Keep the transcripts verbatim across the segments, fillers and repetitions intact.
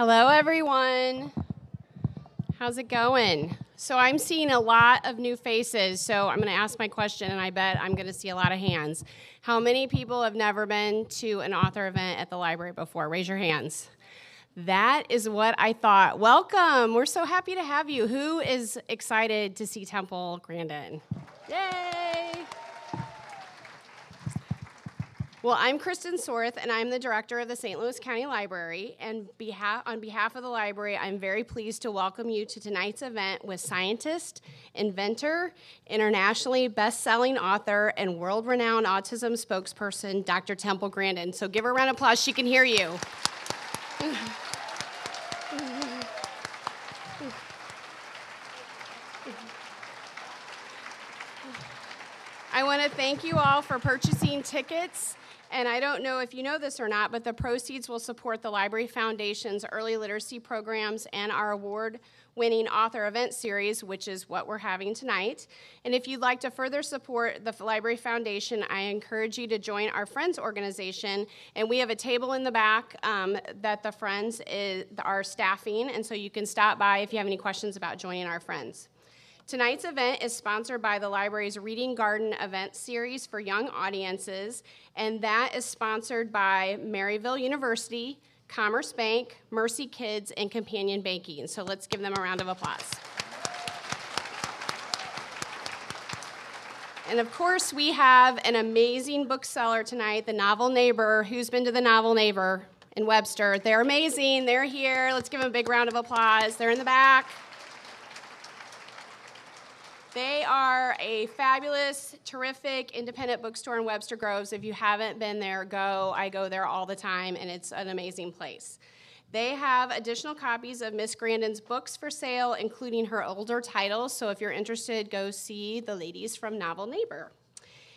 Hello, everyone. How's it going? So I'm seeing a lot of new faces, so I'm gonna ask my question and I bet I'm gonna see a lot of hands. How many people have never been to an author event at the library before? Raise your hands. That is what I thought. Welcome, we're so happy to have you. Who is excited to see Temple Grandin? Yay! Well, I'm Kristen Sorth, and I'm the director of the Saint Louis County Library, and behalf, on behalf of the library, I'm very pleased to welcome you to tonight's event with scientist, inventor, internationally best-selling author, and world-renowned autism spokesperson, Doctor Temple Grandin. So give her a round of applause. She can hear you. I want to thank you all for purchasing tickets. And I don't know if you know this or not, but the proceeds will support the Library Foundation's early literacy programs and our award-winning author event series, which is what we're having tonight. And if you'd like to further support the Library Foundation, I encourage you to join our Friends organization. And we have a table in the back um, that the Friends is, are staffing, and so you can stop by if you have any questions about joining our Friends. Tonight's event is sponsored by the library's Reading Garden event series for young audiences, and that is sponsored by Maryville University, Commerce Bank, Mercy Kids, and Companion Banking. So let's give them a round of applause. And of course, we have an amazing bookseller tonight, the Novel Neighbor. Who's been to the Novel Neighbor in Webster? They're amazing, they're here. Let's give them a big round of applause. They're in the back. They are a fabulous, terrific, independent bookstore in Webster Groves. If you haven't been there, go. I go there all the time, and it's an amazing place. They have additional copies of Miss Grandin's books for sale, including her older titles, so if you're interested, go see the ladies from Novel Neighbor.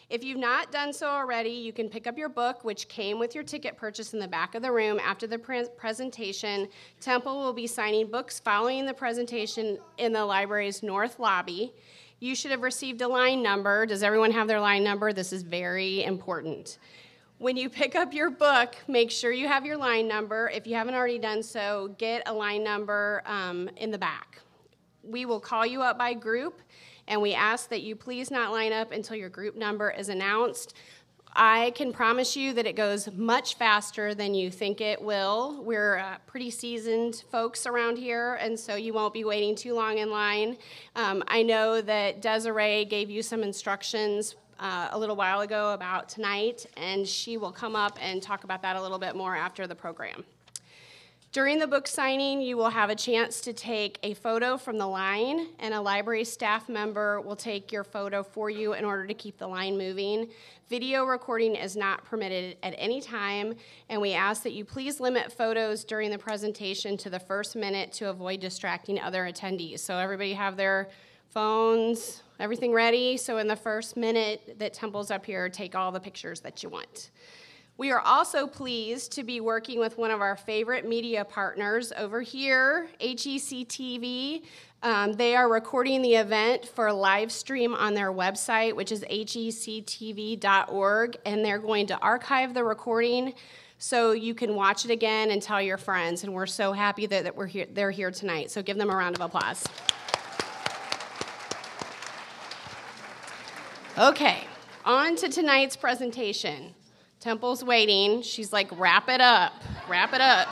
If you've not done so already, you can pick up your book, which came with your ticket purchase in the back of the room after the pre presentation. Temple will be signing books following the presentation in the library's north lobby. You should have received a line number. Does everyone have their line number? This is very important. When you pick up your book, make sure you have your line number. If you haven't already done so, get a line number um, in the back. We will call you up by group, and we ask that you please not line up until your group number is announced. I can promise you that it goes much faster than you think it will. We're uh, pretty seasoned folks around here, and so you won't be waiting too long in line. Um, I know that Desiree gave you some instructions uh, a little while ago about tonight, and she will come up and talk about that a little bit more after the program. During the book signing, you will have a chance to take a photo from the line, and a library staff member will take your photo for you in order to keep the line moving. Video recording is not permitted at any time, and we ask that you please limit photos during the presentation to the first minute to avoid distracting other attendees. So everybody have their phones, everything ready, so in the first minute that Temple's up here, take all the pictures that you want. We are also pleased to be working with one of our favorite media partners over here, H E C T V. Um, they are recording the event for live stream on their website, which is H E C T V dot org, and they're going to archive the recording so you can watch it again and tell your friends. And we're so happy that, that we're here, they're here tonight, so give them a round of applause. Okay, on to tonight's presentation. Temple's waiting. She's like, wrap it up, wrap it up.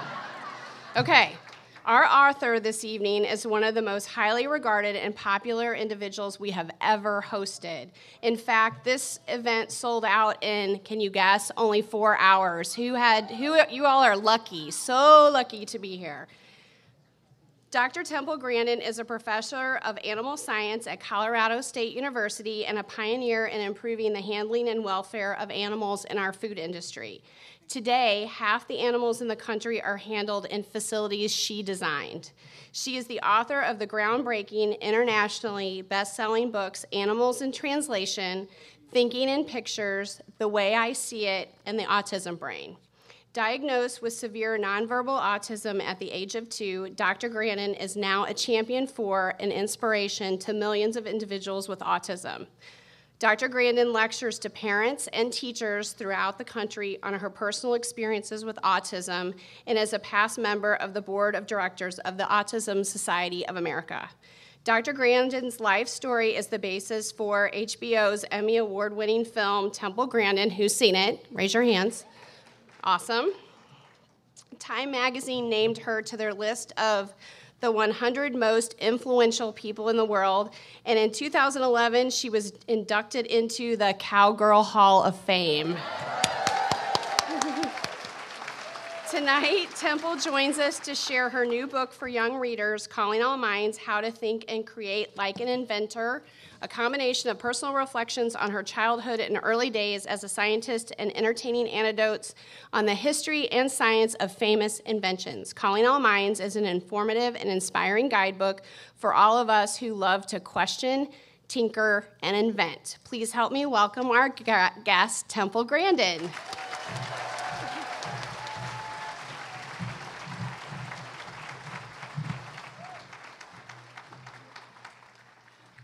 Okay, our author this evening is one of the most highly regarded and popular individuals we have ever hosted. In fact, this event sold out in, can you guess, only four hours. Who had, who, you all are lucky, so lucky to be here. Doctor Temple Grandin is a professor of animal science at Colorado State University and a pioneer in improving the handling and welfare of animals in our food industry. Today, half the animals in the country are handled in facilities she designed. She is the author of the groundbreaking, internationally best-selling books, Animals in Translation, Thinking in Pictures, The Way I See It, and The Autism Brain. Diagnosed with severe nonverbal autism at the age of two, Doctor Grandin is now a champion for and inspiration to millions of individuals with autism. Doctor Grandin lectures to parents and teachers throughout the country on her personal experiences with autism and is a past member of the board of directors of the Autism Society of America. Doctor Grandin's life story is the basis for H B O's Emmy Award-winning film, Temple Grandin. Who's seen it? Raise your hands. Awesome. Time Magazine named her to their list of the one hundred most influential people in the world, and in two thousand eleven, she was inducted into the Cowgirl Hall of Fame. Tonight, Temple joins us to share her new book for young readers, Calling All Minds, How to Think and Create Like an Inventor, a combination of personal reflections on her childhood and early days as a scientist and entertaining anecdotes on the history and science of famous inventions. Calling All Minds is an informative and inspiring guidebook for all of us who love to question, tinker, and invent. Please help me welcome our guest, Temple Grandin.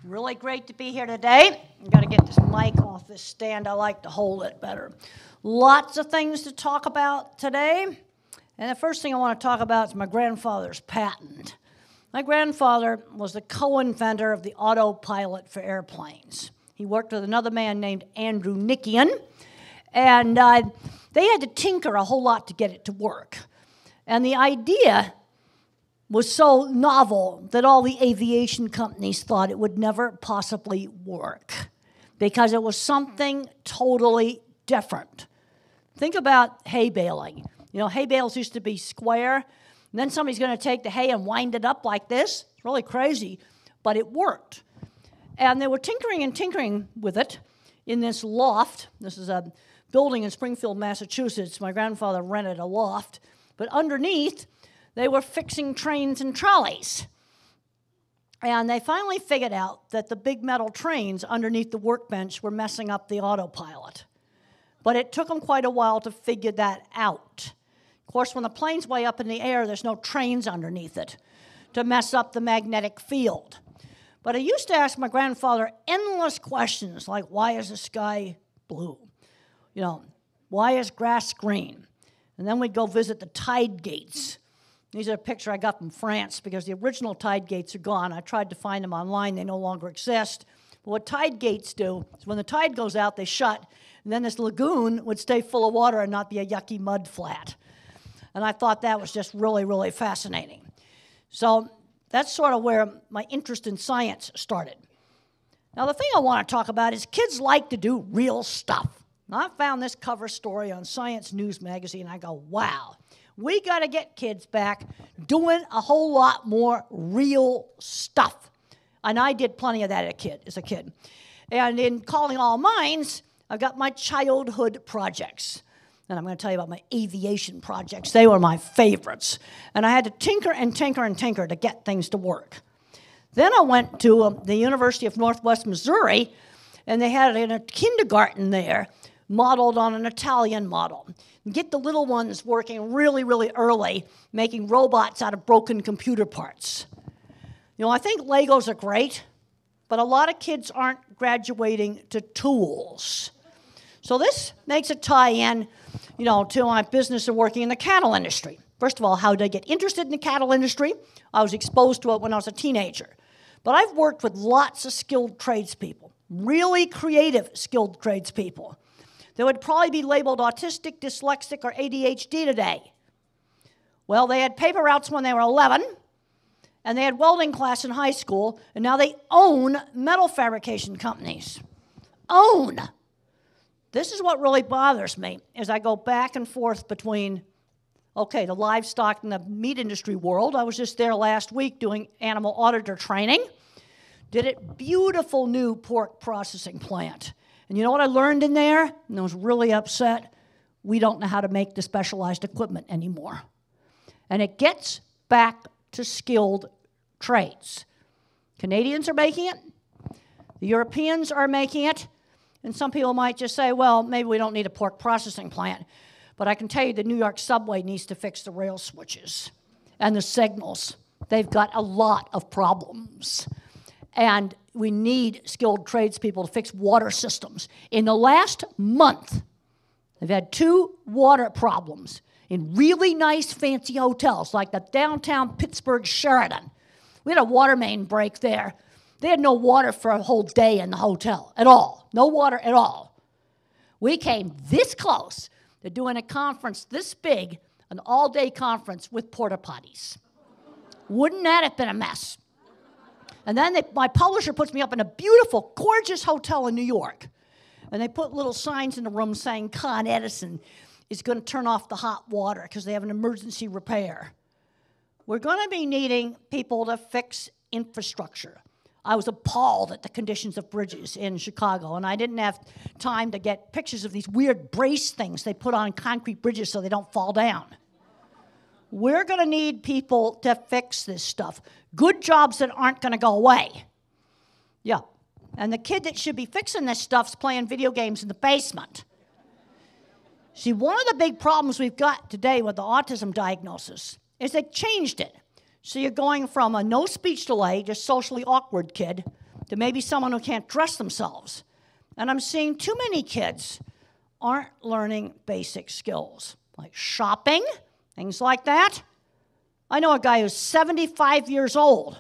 Really great to be here today. I've got to get this mic off this stand. I like to hold it better. Lots of things to talk about today. And the first thing I want to talk about is my grandfather's patent. My grandfather was the co-inventor of the autopilot for airplanes. He worked with another man named Andrew Nickian. And uh, they had to tinker a whole lot to get it to work. And the idea was so novel that all the aviation companies thought it would never possibly work because it was something totally different. Think about hay baling. You know, hay bales used to be square, and then somebody's going to take the hay and wind it up like this. It's really crazy, but it worked. And they were tinkering and tinkering with it in this loft. This is a building in Springfield, Massachusetts. My grandfather rented a loft, but underneath, they were fixing trains and trolleys. And they finally figured out that the big metal trains underneath the workbench were messing up the autopilot. But it took them quite a while to figure that out. Of course, when the plane's way up in the air, there's no trains underneath it to mess up the magnetic field. But I used to ask my grandfather endless questions like, why is the sky blue? You know, why is grass green? And then we'd go visit the tide gates. These are a picture I got from France because the original tide gates are gone. I tried to find them online. They no longer exist. But what tide gates do is when the tide goes out, they shut. And then this lagoon would stay full of water and not be a yucky mud flat. And I thought that was just really, really fascinating. So that's sort of where my interest in science started. Now, the thing I want to talk about is kids like to do real stuff. And I found this cover story on Science News Magazine. I go, wow. We got to get kids back doing a whole lot more real stuff. And I did plenty of that as a kid. As a kid. And in Calling All Minds, I've got my childhood projects. And I'm going to tell you about my aviation projects. They were my favorites. And I had to tinker and tinker and tinker to get things to work. Then I went to um, the University of Northwest Missouri, and they had a kindergarten there modeled on an Italian model. Get the little ones working really, really early, making robots out of broken computer parts. You know, I think Legos are great, but a lot of kids aren't graduating to tools. So this makes a tie-in, you know, to my business of working in the cattle industry. First of all, how did I get interested in the cattle industry? I was exposed to it when I was a teenager. But I've worked with lots of skilled tradespeople, really creative skilled tradespeople. They would probably be labeled autistic, dyslexic, or A D H D today. Well, they had paper routes when they were eleven, and they had welding class in high school, and now they own metal fabrication companies. Own. This is what really bothers me, is I go back and forth between, okay, the livestock and the meat industry world. I was just there last week doing animal auditor training. Did a beautiful new pork processing plant. And you know what I learned in there? And I was really upset. We don't know how to make the specialized equipment anymore. And it gets back to skilled trades. Canadians are making it. The Europeans are making it. And some people might just say, well, maybe we don't need a pork processing plant. But I can tell you the New York subway needs to fix the rail switches and the signals. They've got a lot of problems. and we need skilled tradespeople to fix water systems. In the last month, they've had two water problems in really nice, fancy hotels, like the downtown Pittsburgh Sheridan. We had a water main break there. They had no water for a whole day in the hotel at all. No water at all. We came this close to doing a conference this big, an all-day conference with porta potties. Wouldn't that have been a mess? And then they, my publisher puts me up in a beautiful, gorgeous hotel in New York. And they put little signs in the room saying Con Edison is going to turn off the hot water because they have an emergency repair. We're going to be needing people to fix infrastructure. I was appalled at the conditions of bridges in Chicago, and I didn't have time to get pictures of these weird brace things they put on concrete bridges so they don't fall down. We're going to need people to fix this stuff. Good jobs that aren't going to go away. Yeah. And the kid that should be fixing this stuff's playing video games in the basement. See, one of the big problems we've got today with the autism diagnosis is they changed it. So you're going from a no speech delay, just socially awkward kid, to maybe someone who can't dress themselves. And I'm seeing too many kids aren't learning basic skills, like shopping, things like that. I know a guy who's seventy-five years old,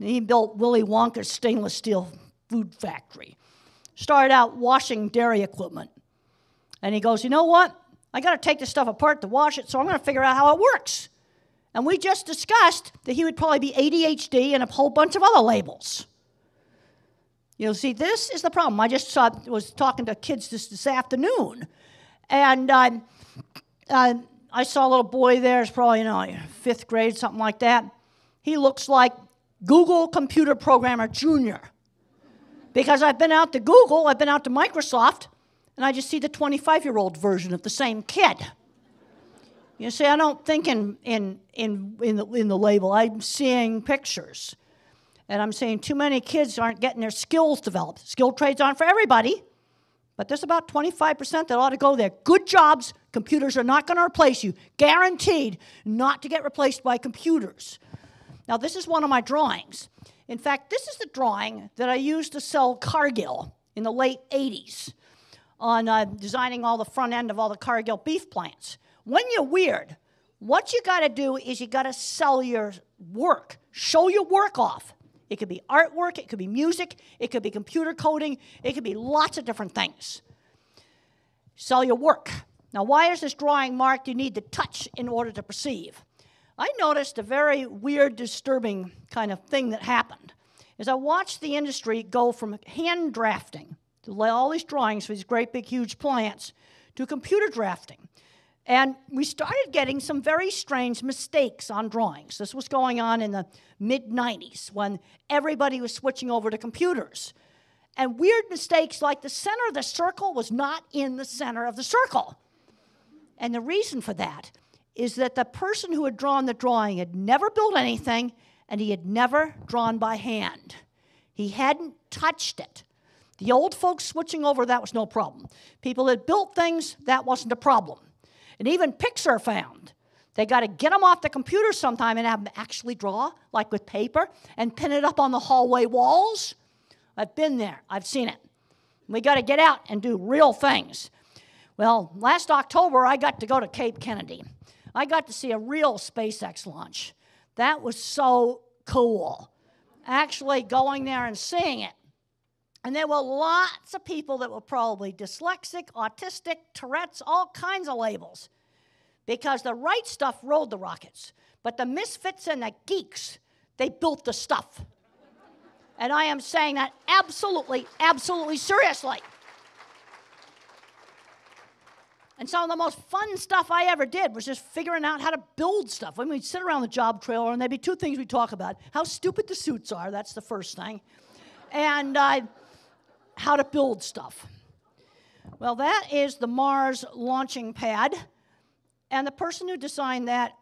and he built Willy Wonka's stainless steel food factory. Started out washing dairy equipment. And he goes, you know what? I gotta take this stuff apart to wash it, so I'm gonna figure out how it works. And we just discussed that he would probably be A D H D and a whole bunch of other labels. You know, see, this is the problem. I just saw, was talking to kids this, this afternoon, and um, uh, I saw a little boy there, it's probably, you know, fifth grade, something like that. He looks like Google Computer Programmer Junior Because I've been out to Google, I've been out to Microsoft, and I just see the twenty-five-year-old version of the same kid. You see, I don't think in, in, in, in, the, in the label. I'm seeing pictures. And I'm seeing too many kids aren't getting their skills developed. Skilled trades aren't for everybody, but there's about twenty-five percent that ought to go there. Good jobs, computers are not going to replace you. Guaranteed not to get replaced by computers. Now, this is one of my drawings. In fact, this is the drawing that I used to sell Cargill in the late eighties on uh, designing all the front end of all the Cargill beef plants. When you're weird, what you gotta do is you gotta sell your work, show your work off. It could be artwork, it could be music, it could be computer coding, it could be lots of different things. Sell your work. Now, why is this drawing marked you need to touch in order to perceive? I noticed a very weird, disturbing kind of thing that happened. As I watched the industry go from hand drafting, all these drawings for these great big huge plants, to computer drafting. And we started getting some very strange mistakes on drawings. This was going on in the mid nineties when everybody was switching over to computers. And weird mistakes like the center of the circle was not in the center of the circle. And the reason for that is that the person who had drawn the drawing had never built anything, and he had never drawn by hand. He hadn't touched it. The old folks switching over, that was no problem. People that built things, that wasn't a problem. And even Pixar found they got to get them off the computer sometime and have them actually draw, like with paper, and pin it up on the hallway walls. I've been there. I've seen it. We got to get out and do real things. Well, last October, I got to go to Cape Kennedy. I got to see a real SpaceX launch. That was so cool, actually going there and seeing it. And there were lots of people that were probably dyslexic, autistic, Tourette's, all kinds of labels. Because the right stuff rode the rockets. But the misfits and the geeks, they built the stuff. And I am saying that absolutely, absolutely seriously. And some of the most fun stuff I ever did was just figuring out how to build stuff. I mean, we'd sit around the job trailer, and there'd be two things we'd talk about. How stupid the suits are, that's the first thing. And uh, how to build stuff. Well, that is the Mars launching pad, and the person who designed that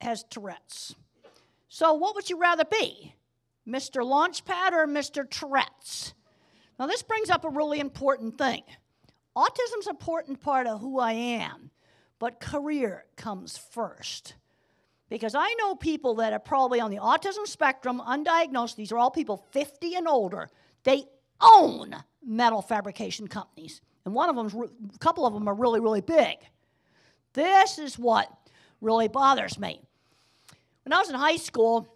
has Tourette's. So what would you rather be, Mister Launchpad or Mister Tourette's? Now, this brings up a really important thing. Autism's an important part of who I am, but career comes first. Because I know people that are probably on the autism spectrum, undiagnosed. These are all people fifty and older. They own metal fabrication companies. And one of them's, a couple of them are really, really big. This is what really bothers me. When I was in high school,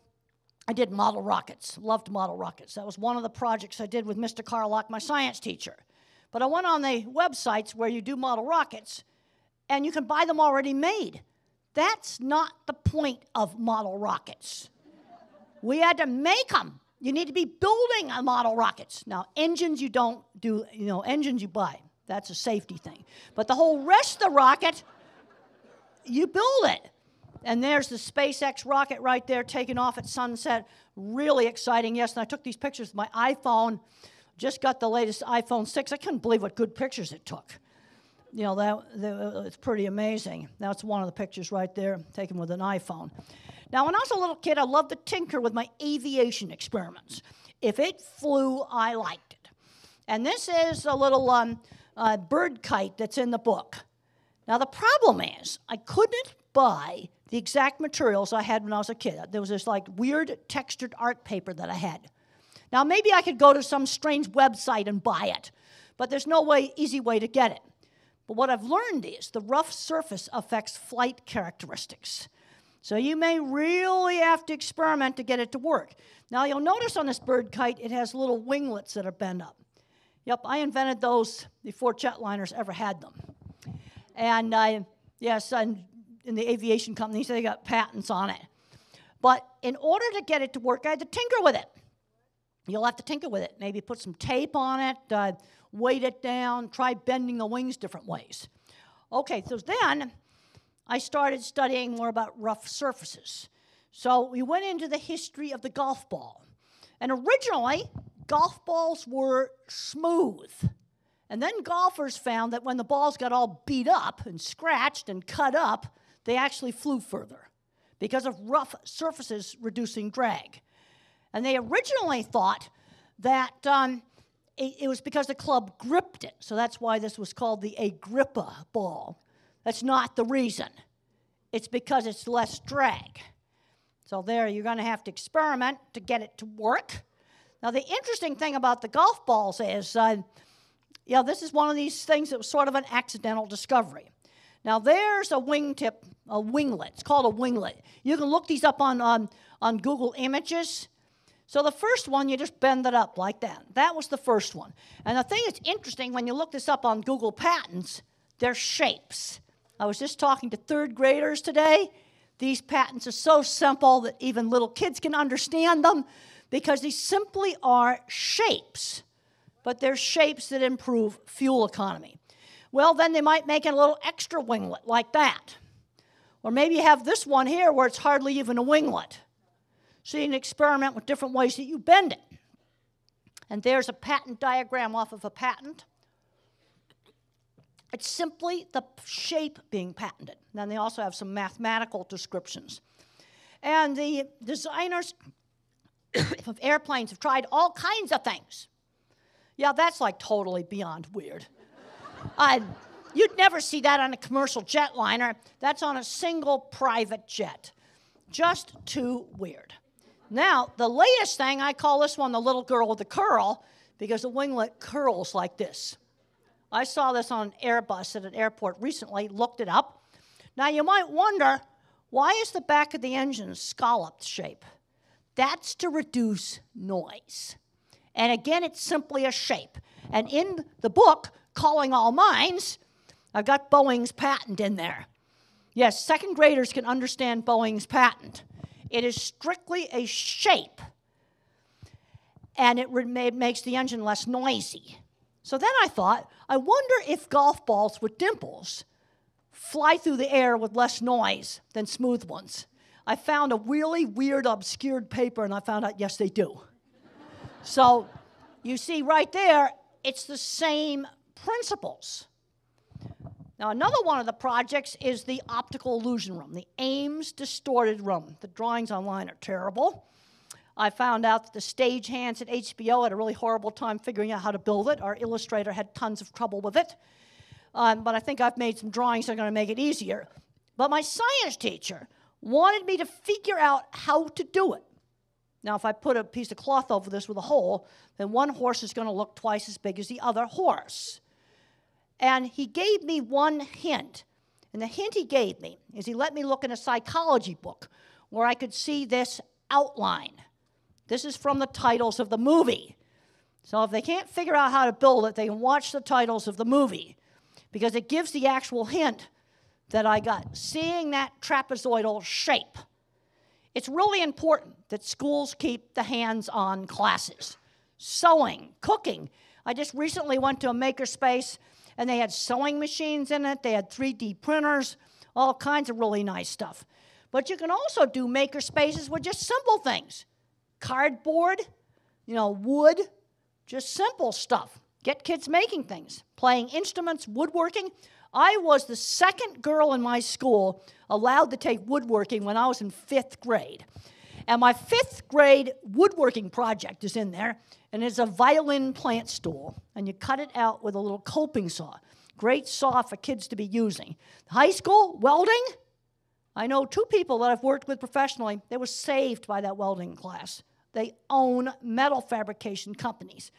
I did model rockets. Loved model rockets. That was one of the projects I did with Mister Carlock, my science teacher. But I went on the websites where you do model rockets, and you can buy them already made. That's not the point of model rockets. We had to make them. You need to be building model rockets. Now, engines you don't do, you know, engines you buy. That's a safety thing. But the whole rest of the rocket, you build it. And there's the SpaceX rocket right there taking off at sunset. Really exciting, yes. And I took these pictures with my iPhone. Just got the latest iPhone six. I couldn't believe what good pictures it took. You know, that, that it's pretty amazing. That's one of the pictures right there, taken with an iPhone. Now, when I was a little kid, I loved to tinker with my aviation experiments. If it flew, I liked it. And this is a little um, uh, bird kite that's in the book. Now, the problem is I couldn't buy the exact materials I had when I was a kid. There was this, like, weird textured art paper that I had. Now, maybe I could go to some strange website and buy it, but there's no way, easy way to get it. But what I've learned is the rough surface affects flight characteristics. So you may really have to experiment to get it to work. Now you'll notice on this bird kite, it has little winglets that are bent up. Yep, I invented those before jetliners ever had them. And uh, yes, and in the aviation companies, they got patents on it. But in order to get it to work, I had to tinker with it. You'll have to tinker with it. Maybe put some tape on it, uh, weight it down, try bending the wings different ways. Okay, so then I started studying more about rough surfaces. So we went into the history of the golf ball. And originally, golf balls were smooth. And then golfers found that when the balls got all beat up and scratched and cut up, they actually flew further because of rough surfaces reducing drag. And they originally thought that um, it, it was because the club gripped it. So that's why this was called the Agrippa ball. That's not the reason. It's because it's less drag. So there, you're going to have to experiment to get it to work. Now, the interesting thing about the golf balls is, uh, you know, this is one of these things that was sort of an accidental discovery. Now, there's a wingtip, a winglet. It's called a winglet. You can look these up on, um, on Google Images. So the first one, you just bend it up like that. That was the first one. And the thing that's interesting, when you look this up on Google Patents, they're shapes. I was just talking to third graders today. These patents are so simple that even little kids can understand them because these simply are shapes. But they're shapes that improve fuel economy. Well, then they might make a little extra winglet like that. Or maybe you have this one here where it's hardly even a winglet. So you can experiment with different ways that you bend it. And there's a patent diagram off of a patent. It's simply the shape being patented. And then they also have some mathematical descriptions. And the designers of airplanes have tried all kinds of things. Yeah, that's like totally beyond weird. uh, you'd never see that on a commercial jetliner. That's on a single private jet. Just too weird. Now, the latest thing, I call this one the little girl with the curl because the winglet curls like this. I saw this on an Airbus at an airport recently, looked it up. Now, you might wonder, why is the back of the engine scalloped shape? That's to reduce noise. And again, it's simply a shape. And in the book, Calling All Minds, I've got Boeing's patent in there. Yes, second graders can understand Boeing's patent. It is strictly a shape, and it, it makes the engine less noisy. So then I thought, I wonder if golf balls with dimples fly through the air with less noise than smooth ones. I found a really weird, obscured paper, and I found out, yes, they do. So you see right there, it's the same principles. Now, another one of the projects is the optical illusion room, the Ames distorted room. The drawings online are terrible. I found out that the stagehands at H B O had a really horrible time figuring out how to build it. Our illustrator had tons of trouble with it. Um, but I think I've made some drawings that are going to make it easier. But my science teacher wanted me to figure out how to do it. Now, if I put a piece of cloth over this with a hole, then one horse is going to look twice as big as the other horse. And he gave me one hint. And the hint he gave me is he let me look in a psychology book where I could see this outline. This is from the titles of the movie. So if they can't figure out how to build it, they can watch the titles of the movie, because it gives the actual hint that I got, seeing that trapezoidal shape. It's really important that schools keep the hands-on classes. Sewing, cooking. I just recently went to a makerspace, and they had sewing machines in it. They had three D printers, all kinds of really nice stuff. But you can also do makerspaces with just simple things. Cardboard, you know, wood, just simple stuff. Get kids making things, playing instruments, woodworking. I was the second girl in my school allowed to take woodworking when I was in fifth grade. And my fifth grade woodworking project is in there, and it's a violin plant stool, and you cut it out with a little coping saw. Great saw for kids to be using. High school, welding. I know two people that I've worked with professionally that were saved by that welding class. They own metal fabrication companies.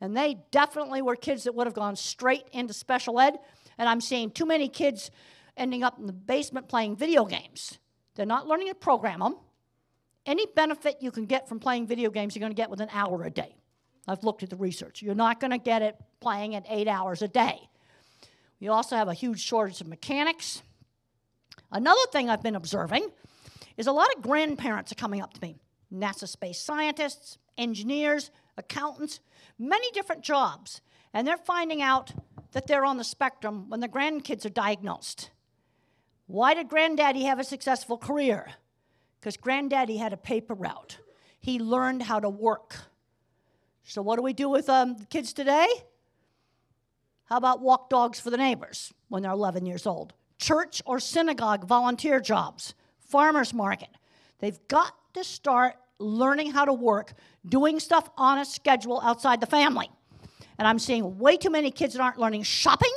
And they definitely were kids that would have gone straight into special ed, and I'm seeing too many kids ending up in the basement playing video games. They're not learning to program them. Any benefit you can get from playing video games, you're going to get with an hour a day. I've looked at the research. You're not going to get it playing at eight hours a day. We also have a huge shortage of mechanics. Another thing I've been observing is a lot of grandparents are coming up to me. NASA space scientists, engineers, accountants, many different jobs. And they're finding out that they're on the spectrum when the grandkids are diagnosed. Why did granddaddy have a successful career? Because granddaddy had a paper route. He learned how to work. So what do we do with um, the kids today? How about walk dogs for the neighbors when they're eleven years old? Church or synagogue volunteer jobs, farmers market. They've got to start learning how to work, doing stuff on a schedule outside the family. And I'm seeing way too many kids that aren't learning shopping.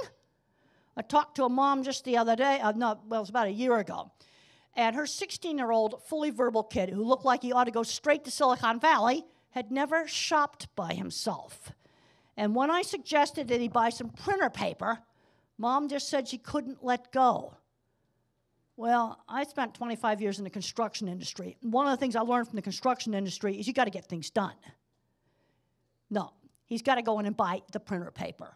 I talked to a mom just the other day, uh, no, well, it was about a year ago, and her sixteen-year-old, fully verbal kid who looked like he ought to go straight to Silicon Valley had never shopped by himself. And when I suggested that he buy some printer paper, Mom just said she couldn't let go. Well, I spent twenty-five years in the construction industry. One of the things I learned from the construction industry is you got to get things done. No. He's got to go in and buy the printer paper.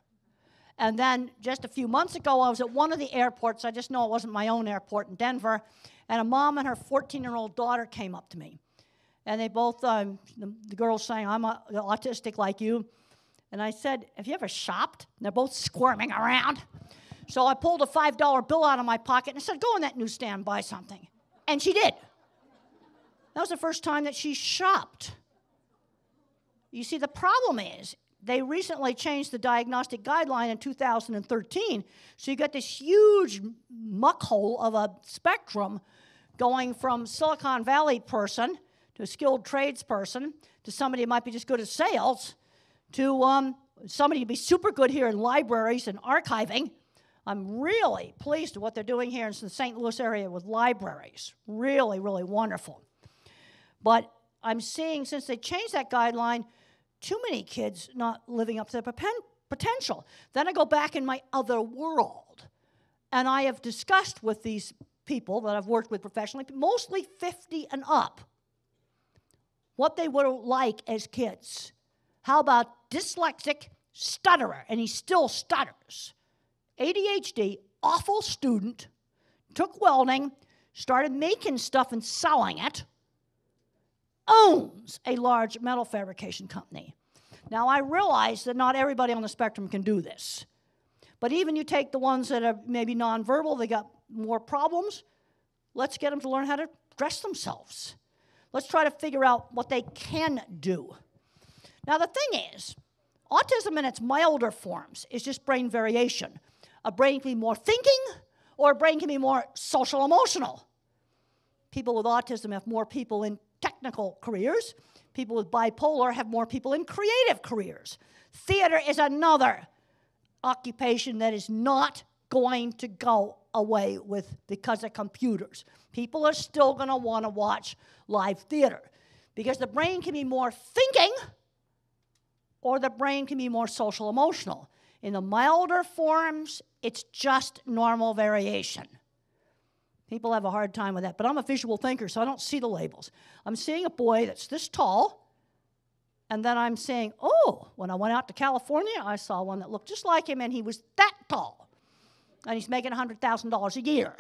And then just a few months ago, I was at one of the airports. I just know it wasn't my own airport in Denver. And a mom and her fourteen-year-old daughter came up to me. And they both, um, the, the girl's saying, I'm uh, autistic like you. And I said, have you ever shopped? And they're both squirming around. So I pulled a five dollar bill out of my pocket and I said, go in that newsstand, buy something. And she did. That was the first time that she shopped. You see, the problem is, they recently changed the diagnostic guideline in two thousand thirteen, so you got this huge muck hole of a spectrum going from Silicon Valley person to a skilled tradesperson to somebody who might be just good at sales to um, somebody who'd be super good here in libraries and archiving. I'm really pleased with what they're doing here in the Saint Louis area with libraries. Really, really wonderful. But I'm seeing, since they changed that guideline, too many kids not living up to their potential. Then I go back in my other world. And I have discussed with these people that I've worked with professionally, mostly fifty and up, what they were like as kids. How about dyslexic stutterer? And he still stutters. A D H D, awful student, took welding, started making stuff and selling it. Owns a large metal fabrication company. Now, I realize that not everybody on the spectrum can do this. But even you take the ones that are maybe nonverbal, they got more problems, let's get them to learn how to dress themselves. Let's try to figure out what they can do. Now, the thing is, autism in its milder forms is just brain variation. A brain can be more thinking, or a brain can be more social-emotional. People with autism have more people in technical careers. People with bipolar have more people in creative careers. Theater is another occupation that is not going to go away with because of computers. People are still going to want to watch live theater because the brain can be more thinking or the brain can be more social emotional. In the milder forms, it's just normal variation. People have a hard time with that, but I'm a visual thinker, so I don't see the labels. I'm seeing a boy that's this tall, and then I'm saying, oh, when I went out to California, I saw one that looked just like him, and he was that tall, and he's making one hundred thousand dollars a year.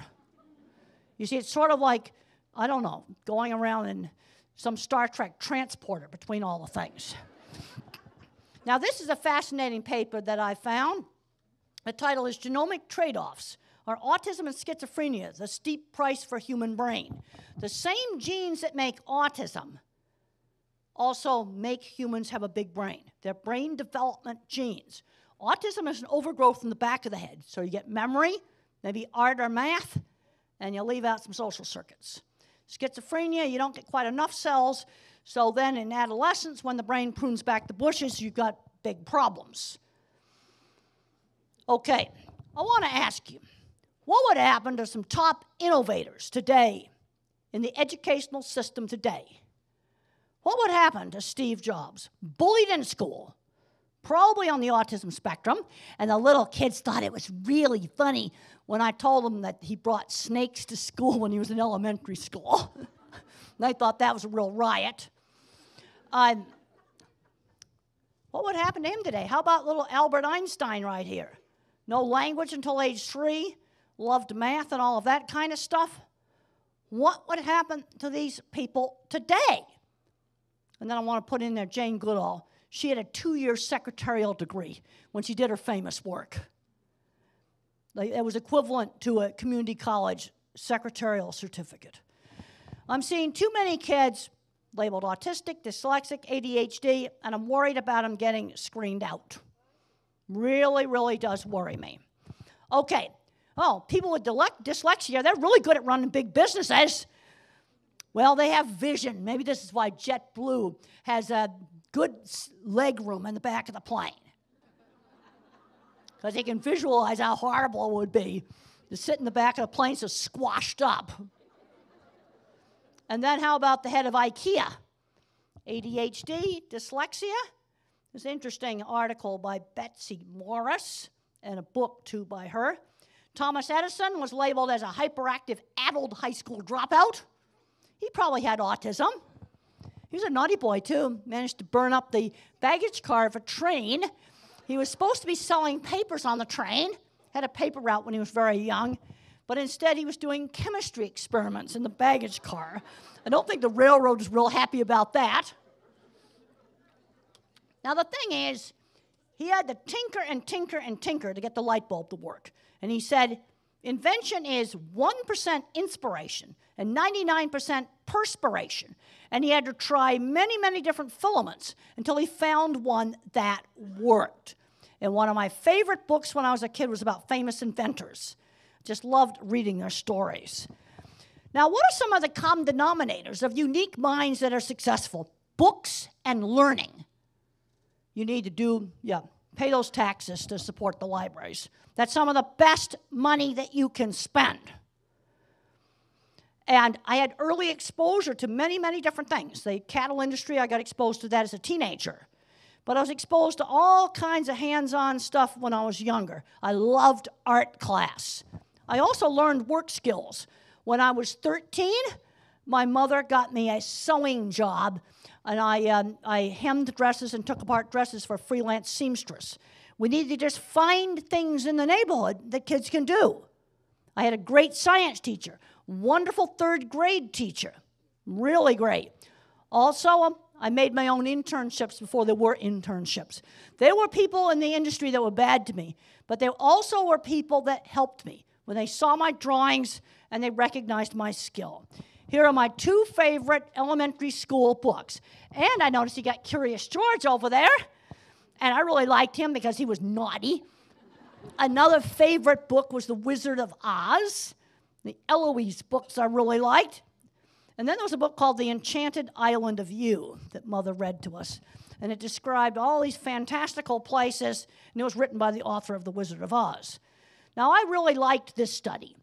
You see, it's sort of like, I don't know, going around in some Star Trek transporter between all the things. Now, this is a fascinating paper that I found. The title is Genomic Trade-Offs. Are autism and schizophrenia the steep price for human brain? The same genes that make autism also make humans have a big brain. They're brain development genes. Autism is an overgrowth in the back of the head, so you get memory, maybe art or math, and you leave out some social circuits. Schizophrenia, you don't get quite enough cells, so then in adolescence, when the brain prunes back the bushes, you've got big problems. Okay, I want to ask you, what would happen to some top innovators today in the educational system today? What would happen to Steve Jobs? Bullied in school, probably on the autism spectrum, and the little kids thought it was really funny when I told them that he brought snakes to school when he was in elementary school. They thought that was a real riot. Um, what would happen to him today? How about little Albert Einstein right here? No language until age three. Loved math and all of that kind of stuff. What would happen to these people today? And then I want to put in there Jane Goodall. She had a two-year secretarial degree when she did her famous work. It was equivalent to a community college secretarial certificate. I'm seeing too many kids labeled autistic, dyslexic, A D H D, and I'm worried about them getting screened out. Really, really does worry me. Okay. Oh, people with dyslexia, they're really good at running big businesses. Well, they have vision. Maybe this is why JetBlue has a good leg room in the back of the plane. Because they can visualize how horrible it would be to sit in the back of the plane so squashed up. And then how about the head of IKEA? A D H D, dyslexia. There's an interesting article by Betsy Morris and a book, too, by her. Thomas Edison was labeled as a hyperactive, addled high school dropout. He probably had autism. He was a naughty boy, too. Managed to burn up the baggage car of a train. He was supposed to be selling papers on the train. Had a paper route when he was very young. But instead, he was doing chemistry experiments in the baggage car. I don't think the railroad is real happy about that. Now, the thing is, he had to tinker and tinker and tinker to get the light bulb to work. And he said, invention is one percent inspiration and ninety-nine percent perspiration. And he had to try many, many different filaments until he found one that worked. And one of my favorite books when I was a kid was about famous inventors. Just loved reading their stories. Now, what are some of the common denominators of unique minds that are successful? Books and learning. You need to do, yeah. Pay those taxes to support the libraries. That's some of the best money that you can spend. And I had early exposure to many, many different things. The cattle industry, I got exposed to that as a teenager. But I was exposed to all kinds of hands-on stuff when I was younger. I loved art class. I also learned work skills. When I was thirteen, my mother got me a sewing job, and I, um, I hemmed dresses and took apart dresses for a freelance seamstress. We needed to just find things in the neighborhood that kids can do. I had a great science teacher, wonderful third grade teacher, really great. Also, um, I made my own internships before there were internships. There were people in the industry that were bad to me, but there also were people that helped me when they saw my drawings and they recognized my skill. Here are my two favorite elementary school books. And I noticed you got Curious George over there. And I really liked him because he was naughty. Another favorite book was The Wizard of Oz. The Eloise books I really liked. And then there was a book called The Enchanted Island of You that Mother read to us. And it described all these fantastical places. And it was written by the author of The Wizard of Oz. Now, I really liked this study.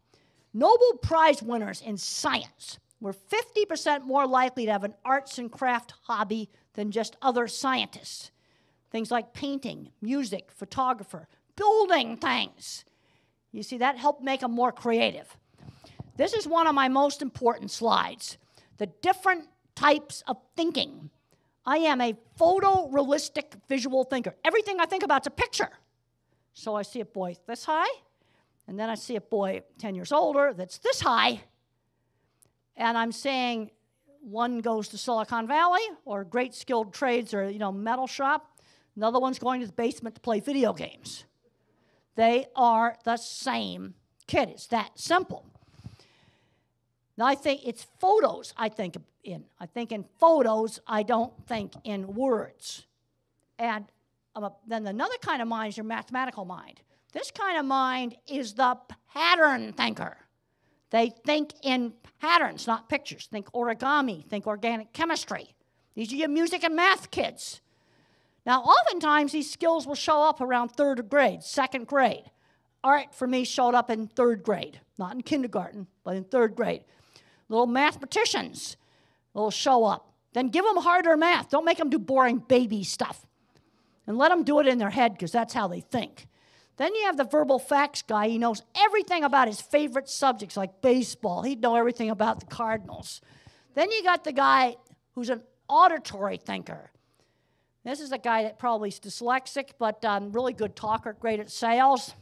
Nobel Prize winners in science were fifty percent more likely to have an arts and craft hobby than just other scientists. Things like painting, music, photographer, building things. You see, that helped make them more creative. This is one of my most important slides. The different types of thinking. I am a photorealistic visual thinker. Everything I think about is a picture. So I see a boy this high, and then I see a boy ten years older that's this high, and I'm saying one goes to Silicon Valley or great skilled trades or, you know, metal shop. Another one's going to the basement to play video games. They are the same kid. It's that simple. Now, I think it's photos I think in. I think in photos, I don't think in words. And I'm a, then another kind of mind is your mathematical mind. This kind of mind is the pattern thinker. They think in patterns, not pictures. Think origami, think organic chemistry. These are your music and math kids. Now, oftentimes, these skills will show up around third grade, second grade. Art, for me, showed up in third grade. Not in kindergarten, but in third grade. Little mathematicians will show up. Then give them harder math. Don't make them do boring baby stuff. And let them do it in their head, because that's how they think. Then you have the verbal facts guy. He knows everything about his favorite subjects, like baseball. He'd know everything about the Cardinals. Then you got the guy who's an auditory thinker. This is a guy that probably is dyslexic, but um, really good talker, great at sales.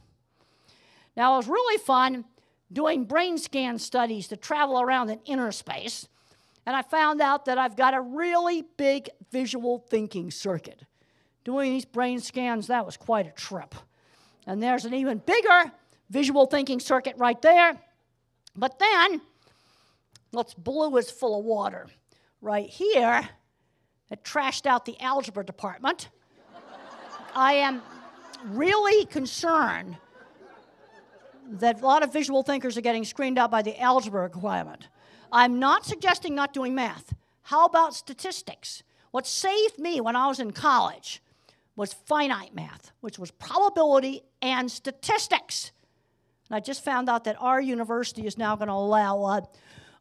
Now, it was really fun doing brain scan studies to travel around in inner space, and I found out that I've got a really big visual thinking circuit. Doing these brain scans, that was quite a trip. And there's an even bigger visual thinking circuit right there. But then, what's blue is full of water. Right here, it trashed out the algebra department. I am really concerned that a lot of visual thinkers are getting screened out by the algebra requirement. I'm not suggesting not doing math. How about statistics? What saved me when I was in college was finite math, which was probability and statistics. And I just found out that our university is now going to allow uh,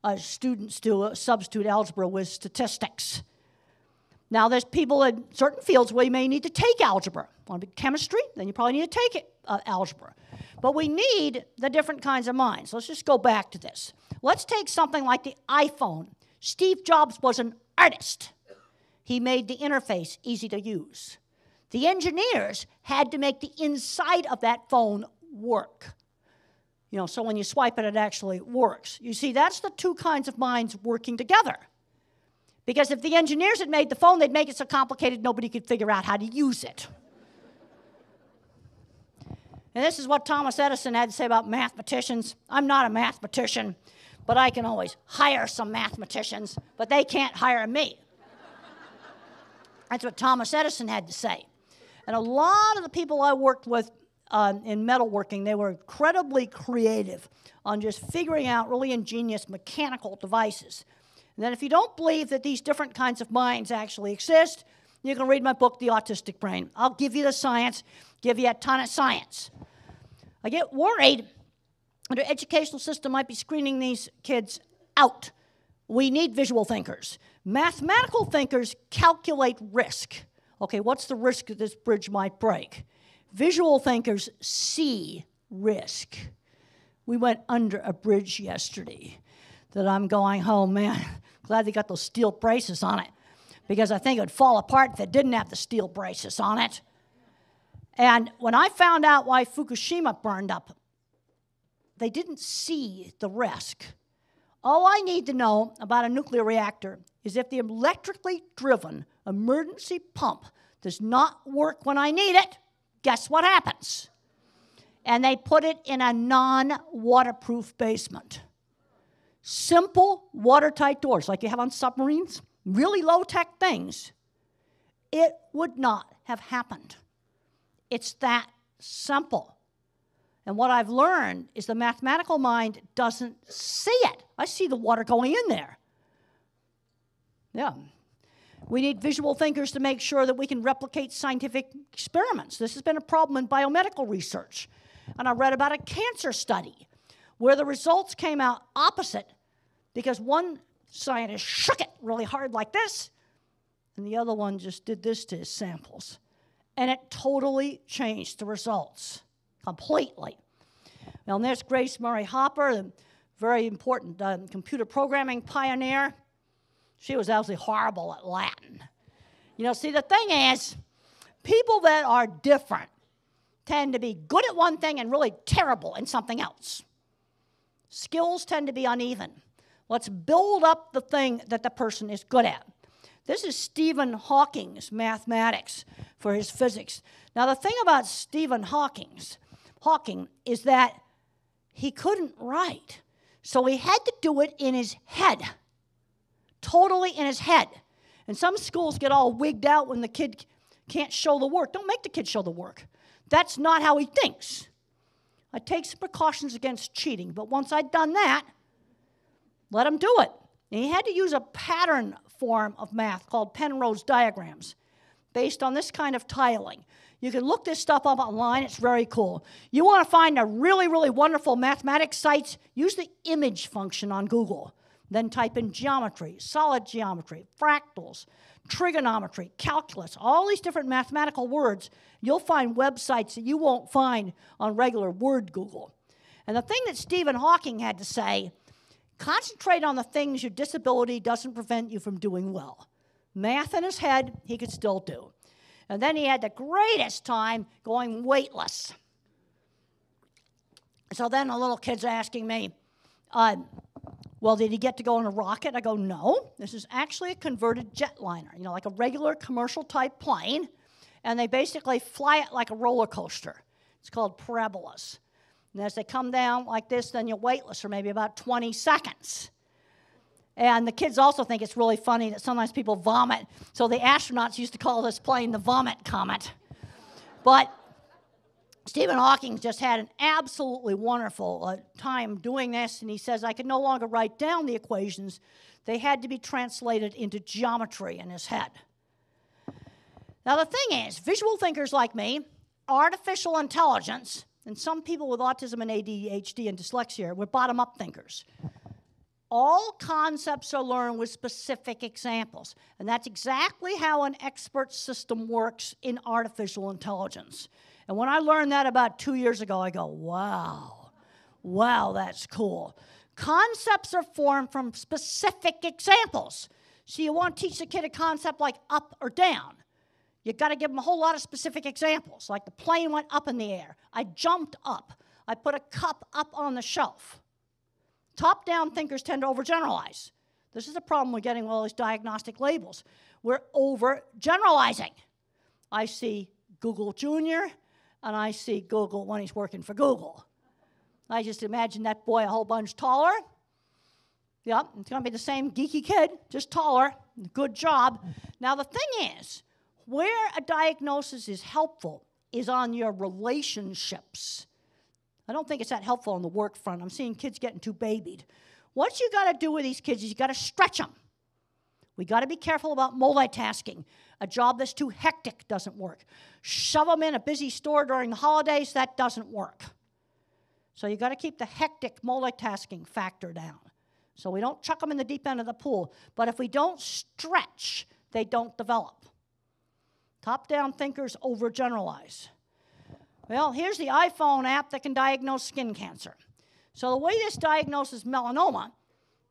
uh, students to uh, substitute algebra with statistics. Now, there's people in certain fields where you may need to take algebra. Want to be chemistry? Then you probably need to take it, uh, algebra. But we need the different kinds of minds. Let's just go back to this. Let's take something like the iPhone. Steve Jobs was an artist. He made the interface easy to use. The engineers had to make the inside of that phone work. You know, so when you swipe it, it actually works. You see, that's the two kinds of minds working together. Because if the engineers had made the phone, they'd make it so complicated nobody could figure out how to use it. And this is what Thomas Edison had to say about mathematicians. I'm not a mathematician, but I can always hire some mathematicians, but they can't hire me. That's what Thomas Edison had to say. And a lot of the people I worked with um, in metalworking, they were incredibly creative on just figuring out really ingenious mechanical devices. And then if you don't believe that these different kinds of minds actually exist, you can read my book, The Autistic Brain. I'll give you the science, give you a ton of science. I get worried that our educational system might be screening these kids out. We need visual thinkers. Mathematical thinkers calculate risk. Okay, what's the risk that this bridge might break? Visual thinkers see risk. We went under a bridge yesterday that I'm going home, man. Glad they got those steel braces on it, because I think it would fall apart if it didn't have the steel braces on it. And when I found out why Fukushima burned up, they didn't see the risk. All I need to know about a nuclear reactor is if the electrically driven emergency pump does not work when I need it, guess what happens? And they put it in a non-waterproof basement. Simple, watertight doors, like you have on submarines. Really low-tech things, it would not have happened. It's that simple. And what I've learned is the mathematical mind doesn't see it. I see the water going in there. Yeah. We need visual thinkers to make sure that we can replicate scientific experiments. This has been a problem in biomedical research. and I read about a cancer study where the results came out opposite because one scientist shook it really hard like this, and the other one just did this to his samples. And it totally changed the results, completely. Now, and there's Grace Murray Hopper, a very important um, computer programming pioneer. She was absolutely horrible at Latin. You know, see, the thing is, people that are different tend to be good at one thing and really terrible in something else. Skills tend to be uneven. Let's build up the thing that the person is good at. This is Stephen Hawking's mathematics for his physics. Now, the thing about Stephen Hawking's, Hawking is that he couldn't write, so he had to do it in his head, totally in his head. And some schools get all wigged out when the kid can't show the work. Don't make the kid show the work. That's not how he thinks. I take some precautions against cheating, but once I'd done that, let him do it. And he had to use a pattern form of math called Penrose diagrams based on this kind of tiling. You can look this stuff up online. It's very cool. You want to find a really, really wonderful mathematics sites, use the image function on Google. Then type in geometry, solid geometry, fractals, trigonometry, calculus, all these different mathematical words. You'll find websites that you won't find on regular word Google. And the thing that Stephen Hawking had to say, concentrate on the things your disability doesn't prevent you from doing well. Math in his head, he could still do. And then he had the greatest time going weightless. So then the little kid's asking me, uh, well, did he get to go on a rocket? I go, no. This is actually a converted jetliner, you know, like a regular commercial-type plane. And they basically fly it like a roller coaster. It's called parabolas. And as they come down like this, then you're weightless for maybe about twenty seconds. And the kids also think it's really funny that sometimes people vomit. So the astronauts used to call this plane the vomit comet. But Stephen Hawking just had an absolutely wonderful uh, time doing this. And he says, I could no longer write down the equations. They had to be translated into geometry in his head. Now, the thing is, visual thinkers like me, artificial intelligence, and some people with autism and A D H D and dyslexia were bottom-up thinkers. All concepts are learned with specific examples, and that's exactly how an expert system works in artificial intelligence. And when I learned that about two years ago, I go, wow, wow, that's cool. Concepts are formed from specific examples. So you want to teach the kid a concept like up or down. You've got to give them a whole lot of specific examples, like the plane went up in the air. I jumped up. I put a cup up on the shelf. Top-down thinkers tend to overgeneralize. This is the problem we're getting with all these diagnostic labels. We're overgeneralizing. I see Google Junior, and I see Google when he's working for Google. I just imagine that boy a whole bunch taller. Yep, it's going to be the same geeky kid, just taller. Good job. Now, the thing is, where a diagnosis is helpful is on your relationships. I don't think it's that helpful on the work front. I'm seeing kids getting too babied. What you got to do with these kids is you got to stretch them. We got to be careful about multitasking. A job that's too hectic doesn't work. Shove them in a busy store during the holidays, that doesn't work. So you got to keep the hectic multitasking factor down. So we don't chuck them in the deep end of the pool. But if we don't stretch, they don't develop. Top-down thinkers overgeneralize. Well, here's the iPhone app that can diagnose skin cancer. So the way this diagnoses melanoma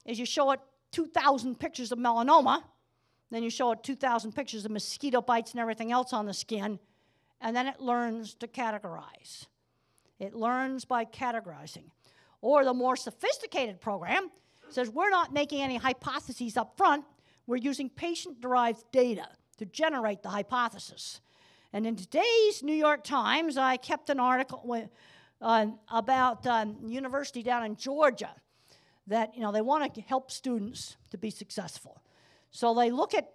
is you show it two thousand pictures of melanoma, then you show it two thousand pictures of mosquito bites and everything else on the skin, and then it learns to categorize. It learns by categorizing. Or the more sophisticated program says, we're not making any hypotheses up front. We're using patient-derived data to generate the hypothesis. And in today's New York Times, I kept an article with, uh, about a um, university down in Georgia that, you know, they want to help students to be successful. So they look at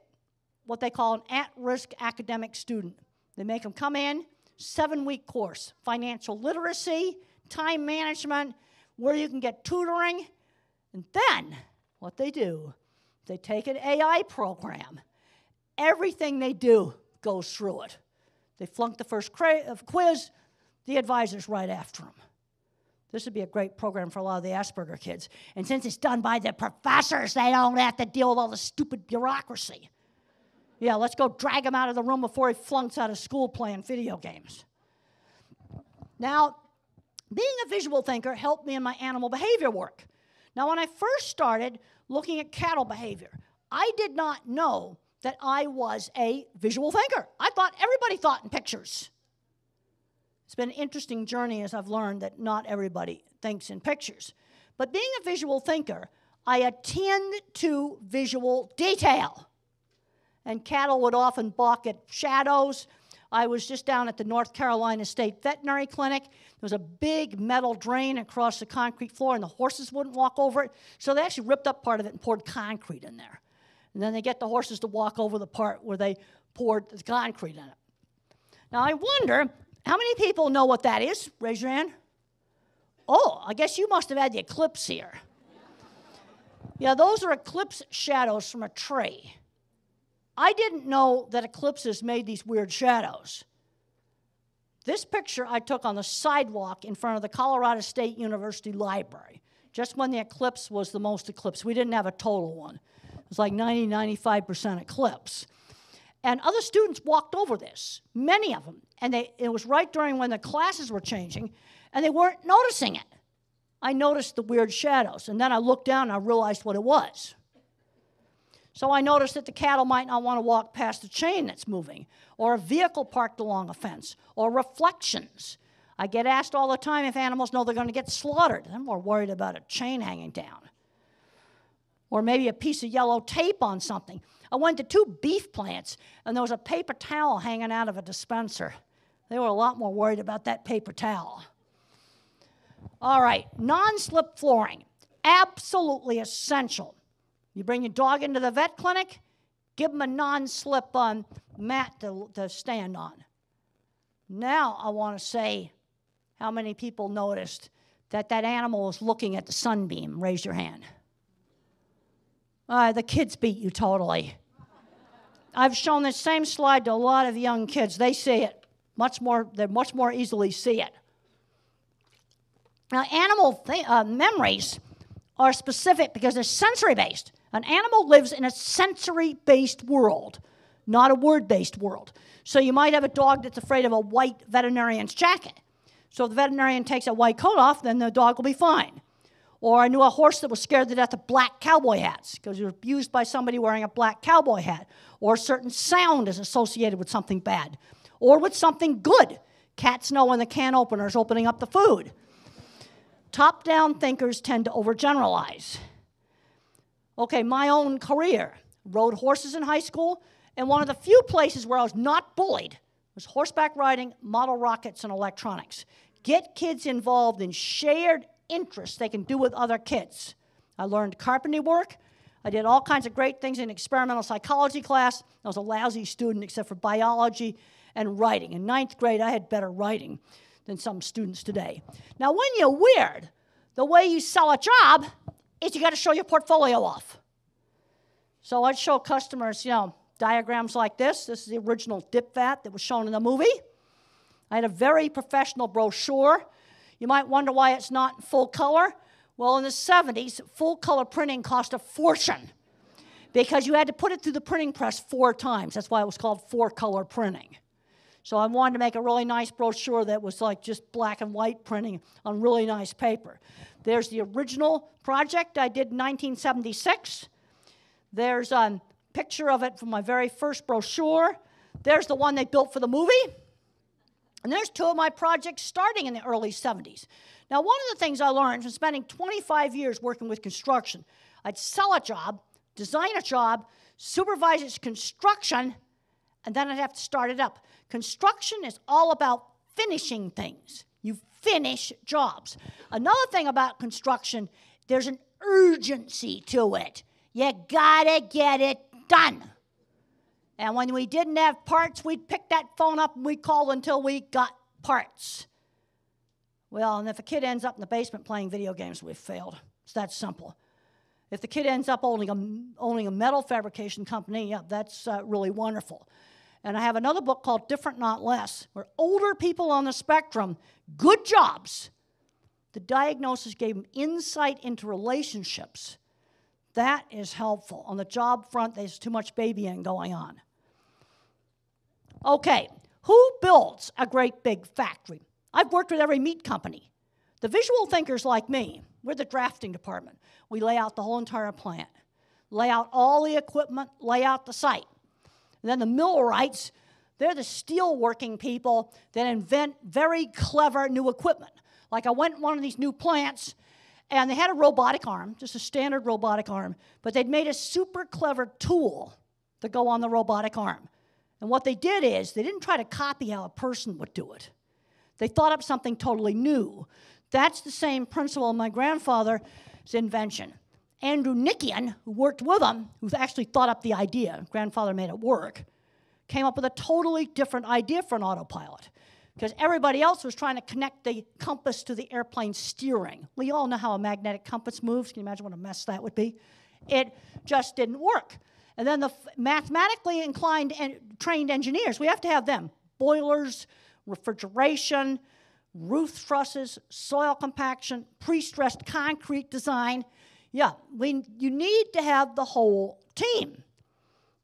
what they call an at-risk academic student. They make them come in, seven-week course, financial literacy, time management, where you can get tutoring. And then what they do, they take an A I program. Everything they do goes through it. They flunk the first quiz, the advisor's right after him. This would be a great program for a lot of the Asperger kids. And since it's done by the professors, they don't have to deal with all the stupid bureaucracy. Yeah, let's go drag him out of the room before he flunks out of school playing video games. Now, being a visual thinker helped me in my animal behavior work. Now, when I first started looking at cattle behavior, I did not know that I was a visual thinker. I thought everybody thought in pictures. It's been an interesting journey as I've learned that not everybody thinks in pictures. But being a visual thinker, I attend to visual detail. And cattle would often balk at shadows. I was just down at the North Carolina State Veterinary Clinic. There was a big metal drain across the concrete floor, and the horses wouldn't walk over it. So they actually ripped up part of it and poured concrete in there. And then they get the horses to walk over the part where they poured the concrete in it. Now, I wonder, how many people know what that is? Raise your hand. Oh, I guess you must have had the eclipse here. Yeah, those are eclipse shadows from a tree. I didn't know that eclipses made these weird shadows. This picture I took on the sidewalk in front of the Colorado State University Library, just when the eclipse was the most eclipse. We didn't have a total one. It was like ninety, ninety-five percent eclipse. And other students walked over this, many of them. And they, it was right during when the classes were changing, and they weren't noticing it. I noticed the weird shadows, and then I looked down and I realized what it was. So I noticed that the cattle might not want to walk past the chain that's moving, or a vehicle parked along a fence, or reflections. I get asked all the time if animals know they're going to get slaughtered. I'm more worried about a chain hanging down. Or maybe a piece of yellow tape on something. I went to two beef plants, and there was a paper towel hanging out of a dispenser. They were a lot more worried about that paper towel. All right, non-slip flooring, absolutely essential. You bring your dog into the vet clinic, give him a non-slip um, mat to, to stand on. Now I want to say how many people noticed that that animal was looking at the sunbeam. Raise your hand. Uh, the kids beat you totally. I've shown this same slide to a lot of young kids. They see it. Much more, they much more easily see it. Now, animal uh, memories are specific because they're sensory-based. An animal lives in a sensory-based world, not a word-based world. So you might have a dog that's afraid of a white veterinarian's jacket. So if the veterinarian takes a white coat off, then the dog will be fine. Or I knew a horse that was scared to death of black cowboy hats because he was abused by somebody wearing a black cowboy hat. Or a certain sound is associated with something bad. Or with something good. Cats know when the can opener is opening up the food. Top-down thinkers tend to overgeneralize. Okay, my own career. Rode horses in high school, and one of the few places where I was not bullied was horseback riding, model rockets, and electronics. Get kids involved in shared interests they can do with other kids. I learned carpentry work. I did all kinds of great things in experimental psychology class. I was a lousy student except for biology and writing. In ninth grade, I had better writing than some students today. Now, when you're weird, the way you sell a job is you got to show your portfolio off. So I'd show customers, you know, diagrams like this. This is the original dip vat that was shown in the movie. I had a very professional brochure. You might wonder why it's not in full color. Well, in the seventies, full color printing cost a fortune because you had to put it through the printing press four times. That's why it was called four color printing. So I wanted to make a really nice brochure that was like just black and white printing on really nice paper. There's the original project I did in nineteen seventy-six. There's a picture of it from my very first brochure. There's the one they built for the movie. And there's two of my projects starting in the early seventies. Now, one of the things I learned from spending twenty-five years working with construction, I'd sell a job, design a job, supervise its construction, and then I'd have to start it up. Construction is all about finishing things. You finish jobs. Another thing about construction, there's an urgency to it. You gotta get it done. And when we didn't have parts, we'd pick that phone up and we'd call until we got parts. Well, and if a kid ends up in the basement playing video games, we've failed. It's that simple. If the kid ends up owning a, owning a metal fabrication company, yeah, that's uh, really wonderful. And I have another book called Different Not Less, where older people on the spectrum, good jobs. The diagnosis gave them insight into relationships. That is helpful. On the job front, there's too much babying going on. Okay, who builds a great big factory? I've worked with every meat company. The visual thinkers like me, we're the drafting department. We lay out the whole entire plant, lay out all the equipment, lay out the site. And then the millwrights, they're the steel working people that invent very clever new equipment. Like I went to one of these new plants, and they had a robotic arm, just a standard robotic arm, but they'd made a super clever tool to go on the robotic arm. And what they did is they didn't try to copy how a person would do it. They thought up something totally new. That's the same principle of my grandfather's invention. Andrew Nickian, who worked with him, who actually thought up the idea, grandfather made it work, came up with a totally different idea for an autopilot. Because everybody else was trying to connect the compass to the airplane steering. We all know how a magnetic compass moves. Can you imagine what a mess that would be? It just didn't work. And then the mathematically inclined and trained engineers, we have to have them. Boilers, refrigeration, roof trusses, soil compaction, pre-stressed concrete design. Yeah, we, you need to have the whole team.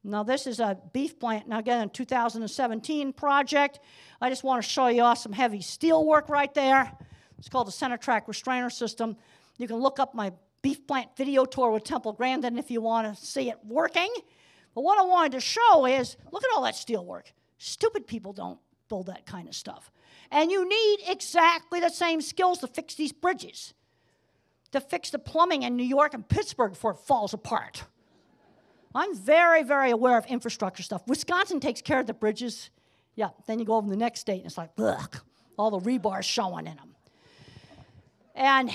Now, this is a beef plant. Now, again, a two thousand seventeen project. I just want to show you off some heavy steel work right there. It's called the center track restrainer system. You can look up my beef plant video tour with Temple Grandin if you want to see it working. But what I wanted to show is, look at all that steel work. Stupid people don't build that kind of stuff. And you need exactly the same skills to fix these bridges, to fix the plumbing in New York and Pittsburgh before it falls apart. I'm very, very aware of infrastructure stuff. Wisconsin takes care of the bridges. Yeah, then you go over to the next state, and it's like, ugh, all the rebar's showing in them. And,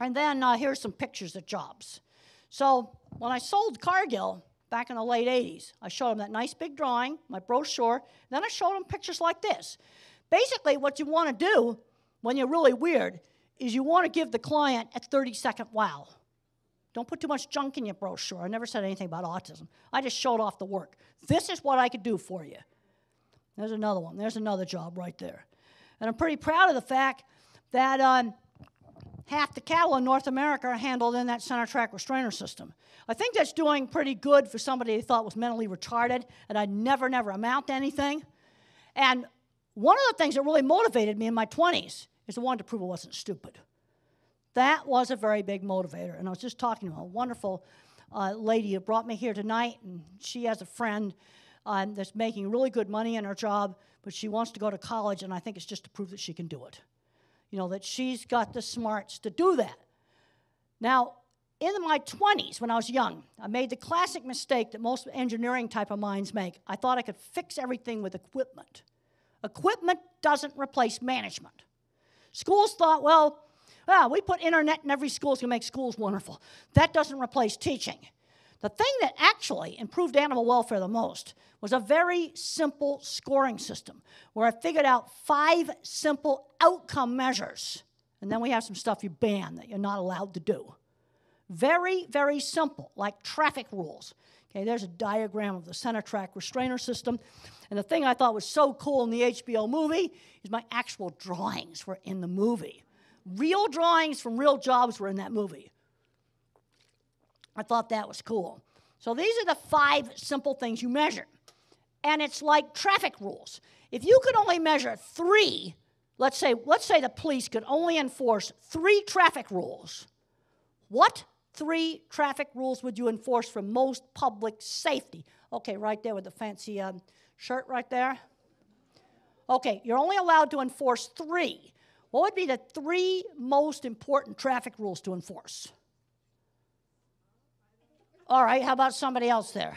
and then uh, here's some pictures of jobs. So when I sold Cargill back in the late eighties, I showed them that nice big drawing, my brochure, then I showed them pictures like this. Basically, what you want to do when you're really weird is you want to give the client a thirty-second wow. Don't put too much junk in your brochure. I never said anything about autism. I just showed off the work. This is what I could do for you. There's another one. There's another job right there. And I'm pretty proud of the fact that um, half the cattle in North America are handled in that center track restrainer system. I think that's doing pretty good for somebody they thought was mentally retarded, and I'd never, never amount to anything. And one of the things that really motivated me in my twenties is I wanted to prove I wasn't stupid. That was a very big motivator, and I was just talking to a wonderful uh, lady who brought me here tonight, and she has a friend um, that's making really good money in her job, but she wants to go to college, and I think it's just to prove that she can do it. You know, that she's got the smarts to do that. Now, in my twenties, when I was young, I made the classic mistake that most engineering type of minds make. I thought I could fix everything with equipment. Equipment doesn't replace management. Schools thought, well, Wow, we put internet in every school, it's going to make schools wonderful. That doesn't replace teaching. The thing that actually improved animal welfare the most was a very simple scoring system where I figured out five simple outcome measures. And then we have some stuff you ban that you're not allowed to do. Very, very simple, like traffic rules. Okay, there's a diagram of the center track restrainer system. And the thing I thought was so cool in the H B O movie is my actual drawings were in the movie. Real drawings from real jobs were in that movie. I thought that was cool. So these are the five simple things you measure. And it's like traffic rules. If you could only measure three, let's say, let's say the police could only enforce three traffic rules. What three traffic rules would you enforce for most public safety? Okay, right there with the fancy um, shirt right there. Okay, you're only allowed to enforce three. What would be the three most important traffic rules to enforce? All right, how about somebody else there?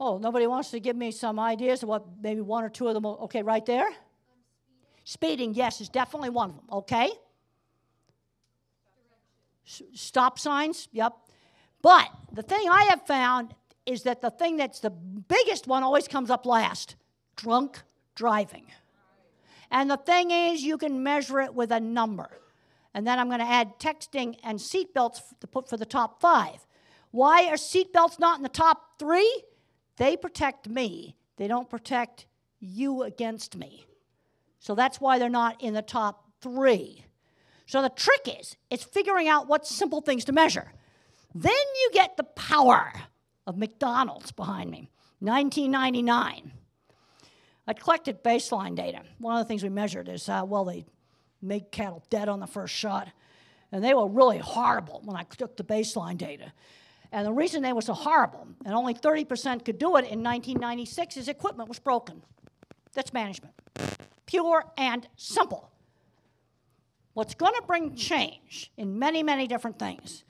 Oh, nobody wants to give me some ideas of what maybe one or two of them. Okay, right there? Speeding, yes, is definitely one of them. Okay. Stop signs, yep. But the thing I have found is that the thing that's the biggest one always comes up last. Drunk driving. And the thing is, you can measure it with a number. And then I'm going to add texting and seatbelts to put for the top five. Why are seatbelts not in the top three? They protect me. They don't protect you against me. So that's why they're not in the top three. So the trick is, it's figuring out what simple things to measure. Then you get the power of McDonald's behind me, nineteen ninety-nine. I collected baseline data. One of the things we measured is how well they made cattle dead on the first shot. And they were really horrible when I took the baseline data. And the reason they were so horrible, and only thirty percent could do it in nineteen ninety-six, is equipment was broken. That's management. Pure and simple. What's going to bring change in many, many different things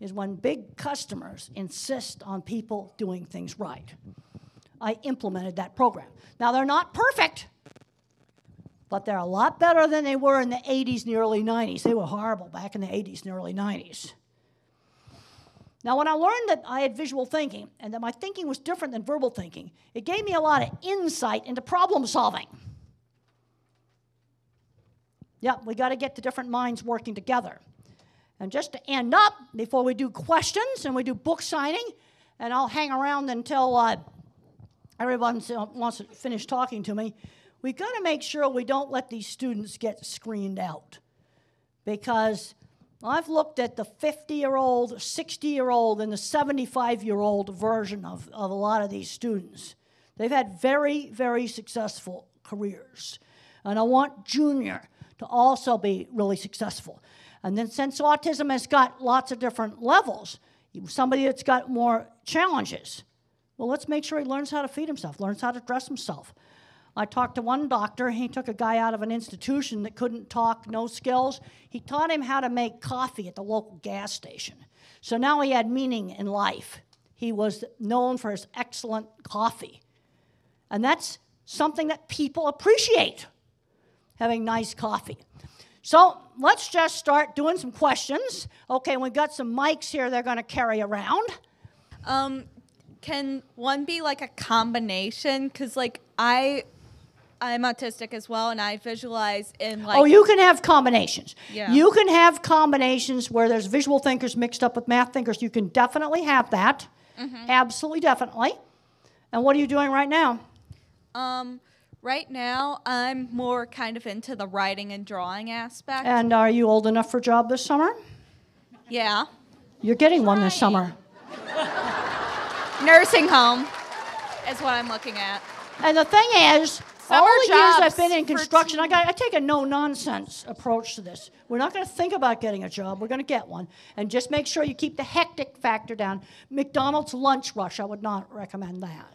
is when big customers insist on people doing things right. I implemented that program. Now, they're not perfect, but they're a lot better than they were in the eighties and the early nineties. They were horrible back in the eighties and the early nineties. Now, when I learned that I had visual thinking and that my thinking was different than verbal thinking, it gave me a lot of insight into problem solving. Yeah, we got to get the different minds working together. And just to end up, before we do questions and we do book signing, and I'll hang around until uh, everyone wants to finish talking to me, we've got to make sure we don't let these students get screened out. Because I've looked at the fifty-year-old, sixty-year-old, and the seventy-five-year-old version of, of a lot of these students. They've had very, very successful careers. And I want junior to also be really successful. And then since autism has got lots of different levels, somebody that's got more challenges, well, let's make sure he learns how to feed himself, learns how to dress himself. I talked to one doctor. He took a guy out of an institution that couldn't talk, no skills. He taught him how to make coffee at the local gas station. So now he had meaning in life. He was known for his excellent coffee. And that's something that people appreciate, having nice coffee. So let's just start doing some questions. Okay, we've got some mics here they're going to carry around. Um, can one be like a combination? Because like I... I'm autistic as well, and I visualize in like... Oh, you can have combinations. Yeah. You can have combinations where there's visual thinkers mixed up with math thinkers. You can definitely have that. Mm-hmm. Absolutely, definitely. And what are you doing right now? Um, right now, I'm more kind of into the writing and drawing aspect. And are you old enough for a job this summer? Yeah. You're getting Hi. one this summer. Nursing home is what I'm looking at. And the thing is... All the years I've been in construction, I, got, I take a no-nonsense approach to this. We're not going to think about getting a job. We're going to get one. And just make sure you keep the hectic factor down. McDonald's lunch rush, I would not recommend that.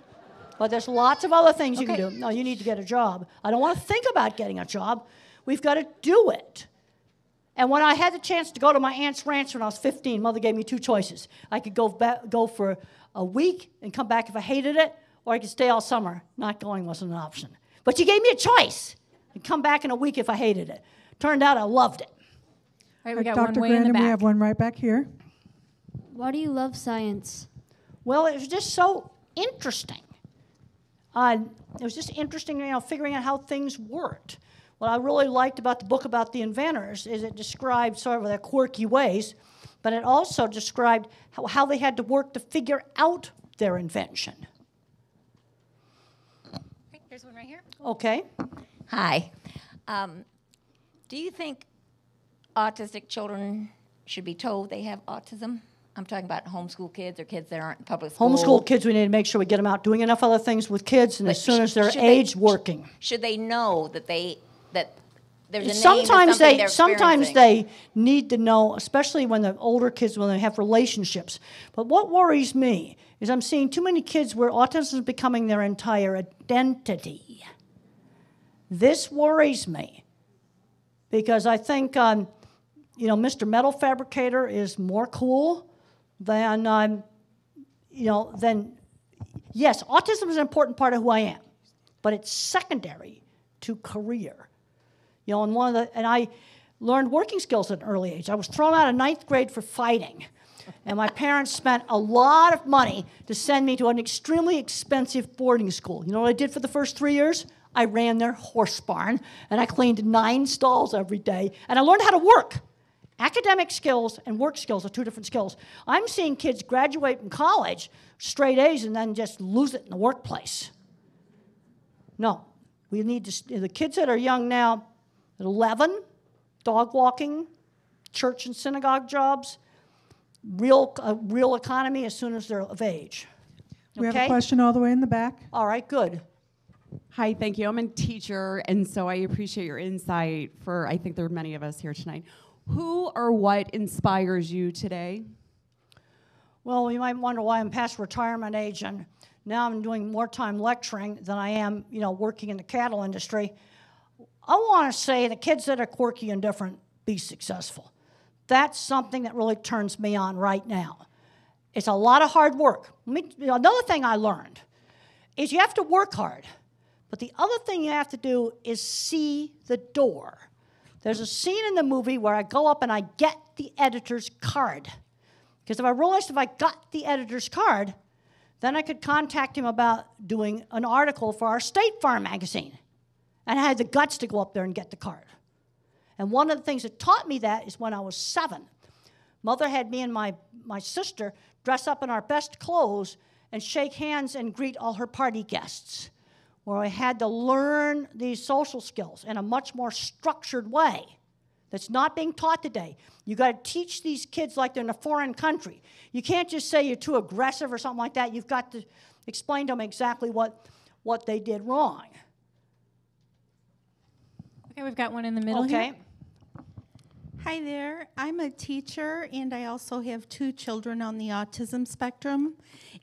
But there's lots of other things you okay. can do. No, you need to get a job. I don't want to think about getting a job. We've got to do it. And when I had the chance to go to my aunt's ranch when I was fifteen, Mother gave me two choices. I could go, go for a week and come back if I hated it, or I could stay all summer. Not going wasn't an option. But you gave me a choice. I'd come back in a week if I hated it. Turned out I loved it. All right, we got Doctor one way Grandin, in the back. We have one right back here. Why do you love science? Well, it was just so interesting. Uh, it was just interesting, you know, figuring out how things worked. What I really liked about the book about the inventors is it described sort of their quirky ways, but it also described how, how they had to work to figure out their invention. Here's one right here. Okay. Hi. Um, do you think autistic children should be told they have autism? I'm talking about homeschool kids or kids that aren't in public school. Homeschool kids, we need to make sure we get them out doing enough other things with kids, and but as soon as they're age they, working. Should they know that they that there's a sometimes name they sometimes they need to know, especially when the older kids when they have relationships. But what worries me is I'm seeing too many kids where autism is becoming their entire identity. This worries me because I think, um, you know, Mister Metal Fabricator is more cool than, um, you know, than, yes, autism is an important part of who I am, but it's secondary to career. You know, and one of the, and I learned working skills at an early age. I was thrown out of ninth grade for fighting. And my parents spent a lot of money to send me to an extremely expensive boarding school. You know what I did for the first three years? I ran their horse barn, and I cleaned nine stalls every day, and I learned how to work. Academic skills and work skills are two different skills. I'm seeing kids graduate from college, straight A's, and then just lose it in the workplace. No, we need to, the kids that are young now, at eleven, dog walking, church and synagogue jobs, real, uh, real economy as soon as they're of age. We okay? have a question all the way in the back. All right, good. Hi, thank you. I'm a teacher, and so I appreciate your insight for, I think there are many of us here tonight. Who or what inspires you today? Well, you might wonder why I'm past retirement age, and now I'm doing more time lecturing than I am, you know, working in the cattle industry. I want to say the kids that are quirky and different, be successful. That's something that really turns me on right now. It's a lot of hard work. Let me, another thing I learned is you have to work hard. But the other thing you have to do is see the door. There's a scene in the movie where I go up and I get the editor's card. Because if I realized if I got the editor's card, then I could contact him about doing an article for our State Farm magazine. And I had the guts to go up there and get the card. And one of the things that taught me that is when I was seven. Mother had me and my, my sister dress up in our best clothes and shake hands and greet all her party guests, where I had to learn these social skills in a much more structured way that's not being taught today. You got to teach these kids like they're in a foreign country. You can't just say you're too aggressive or something like that. You've got to explain to them exactly what, what they did wrong. Okay, we've got one in the middle okay. here. Hi there. I'm a teacher, and I also have two children on the autism spectrum.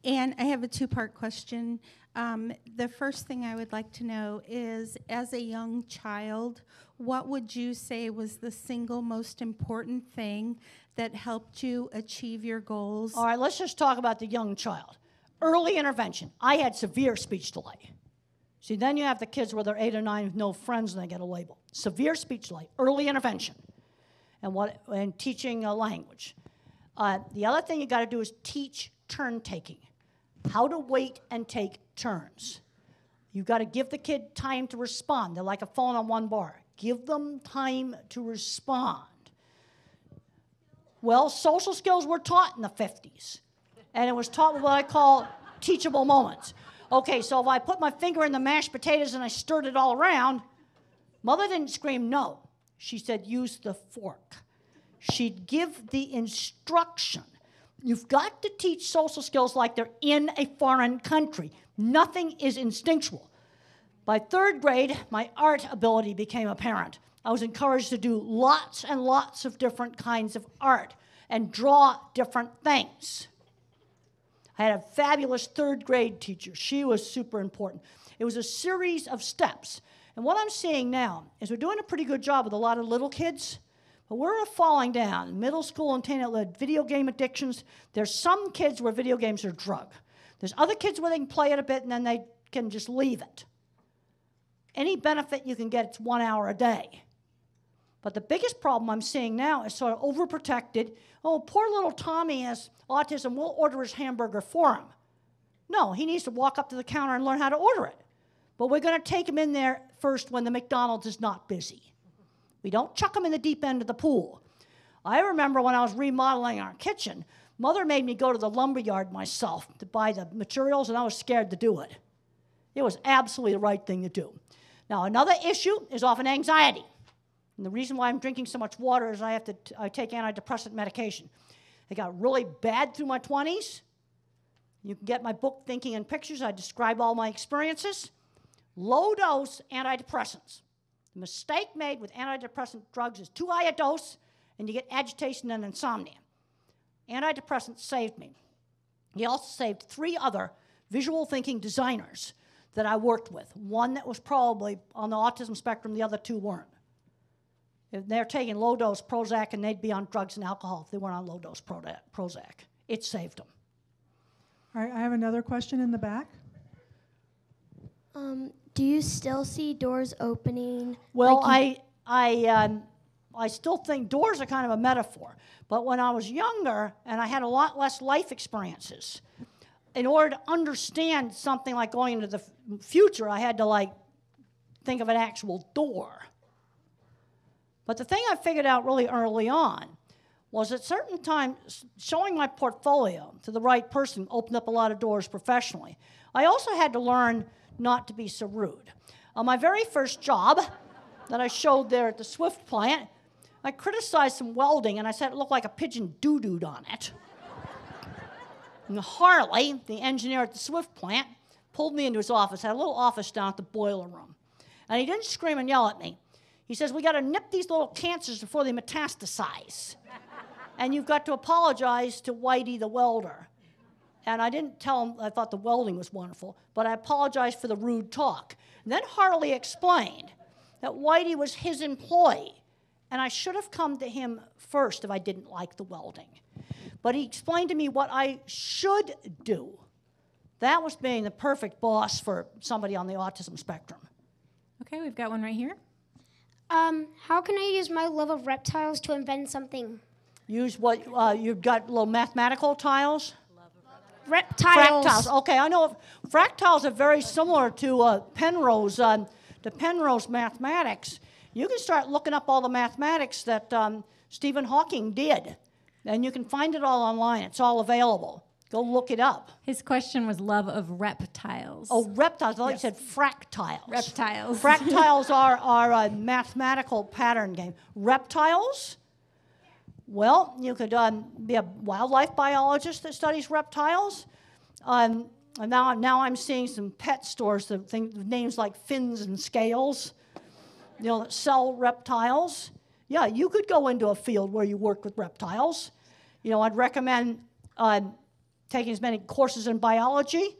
And I have a two-part question. Um, the first thing I would like to know is, as a young child, what would you say was the single most important thing that helped you achieve your goals? All right, let's just talk about the young child. Early intervention. I had severe speech delay. See, then you have the kids where they're eight or nine with no friends, and they get a label. Severe speech delay, early intervention. And, what, and teaching a language. Uh, the other thing you got to do is teach turn taking, how to wait and take turns. You've got to give the kid time to respond. They're like a phone on one bar. Give them time to respond. Well, social skills were taught in the fifties, and it was taught with what I call teachable moments. Okay, so if I put my finger in the mashed potatoes and I stirred it all around, Mother didn't scream no. She said, use the fork. She'd give the instruction. You've got to teach social skills like they're in a foreign country. Nothing is instinctual. By third grade, my art ability became apparent. I was encouraged to do lots and lots of different kinds of art and draw different things. I had a fabulous third grade teacher. She was super important. It was a series of steps. And what I'm seeing now is we're doing a pretty good job with a lot of little kids, but we're falling down. Middle school and teen video game addictions. There's some kids where video games are drug. There's other kids where they can play it a bit and then they can just leave it. Any benefit you can get, it's one hour a day. But the biggest problem I'm seeing now is sort of overprotected. Oh, poor little Tommy has autism. We'll order his hamburger for him. No, he needs to walk up to the counter and learn how to order it. But we're going to take him in there first when the McDonald's is not busy. We don't chuck them in the deep end of the pool. I remember when I was remodeling our kitchen, Mother made me go to the lumberyard myself to buy the materials, and I was scared to do it. It was absolutely the right thing to do. Now, another issue is often anxiety. And the reason why I'm drinking so much water is I have to t I take antidepressant medication. It got really bad through my twenties. You can get my book, Thinking in Pictures. I describe all my experiences. Low-dose antidepressants. The mistake made with antidepressant drugs is too high a dose, and you get agitation and insomnia. Antidepressants saved me. He also saved three other visual thinking designers that I worked with. One that was probably on the autism spectrum, the other two weren't. If they're taking low-dose Prozac, and they'd be on drugs and alcohol if they weren't on low-dose Prozac. It saved them. All right, I have another question in the back. Um, do you still see doors opening? Well, like I, I, um, I still think doors are kind of a metaphor. But when I was younger and I had a lot less life experiences, in order to understand something like going into the f future, I had to like think of an actual door. But the thing I figured out really early on was at certain times showing my portfolio to the right person opened up a lot of doors professionally. I also had to learn not to be so rude. On my very first job that I showed there at the Swift plant, I criticized some welding and I said it looked like a pigeon doo-dooed on it. And Harley, the engineer at the Swift plant, pulled me into his office, had a little office down at the boiler room. And he didn't scream and yell at me. He says, we gotta nip these little cancers before they metastasize. And you've got to apologize to Whitey the welder. And I didn't tell him I thought the welding was wonderful, but I apologized for the rude talk. And then Harley explained that Whitey was his employee, and I should have come to him first if I didn't like the welding. But he explained to me what I should do. That was being the perfect boss for somebody on the autism spectrum. Okay, we've got one right here. Um, how can I use my love of reptiles to invent something? Use what, uh, you've got little mathematical tiles? Reptiles. Fractals, okay, I know fractals are very similar to uh, Penrose, um, to Penrose mathematics. You can start looking up all the mathematics that um, Stephen Hawking did, and you can find it all online. It's all available. Go look it up. His question was love of reptiles. Oh, reptiles. I thought you said fractiles. Reptiles. Fractiles are, are a mathematical pattern game. Reptiles? Well, you could um, be a wildlife biologist that studies reptiles. Um, and now, now I'm seeing some pet stores, the thing, names like Fins and Scales, you know, that sell reptiles. Yeah, you could go into a field where you work with reptiles. You know, I'd recommend... Uh, taking as many courses in biology.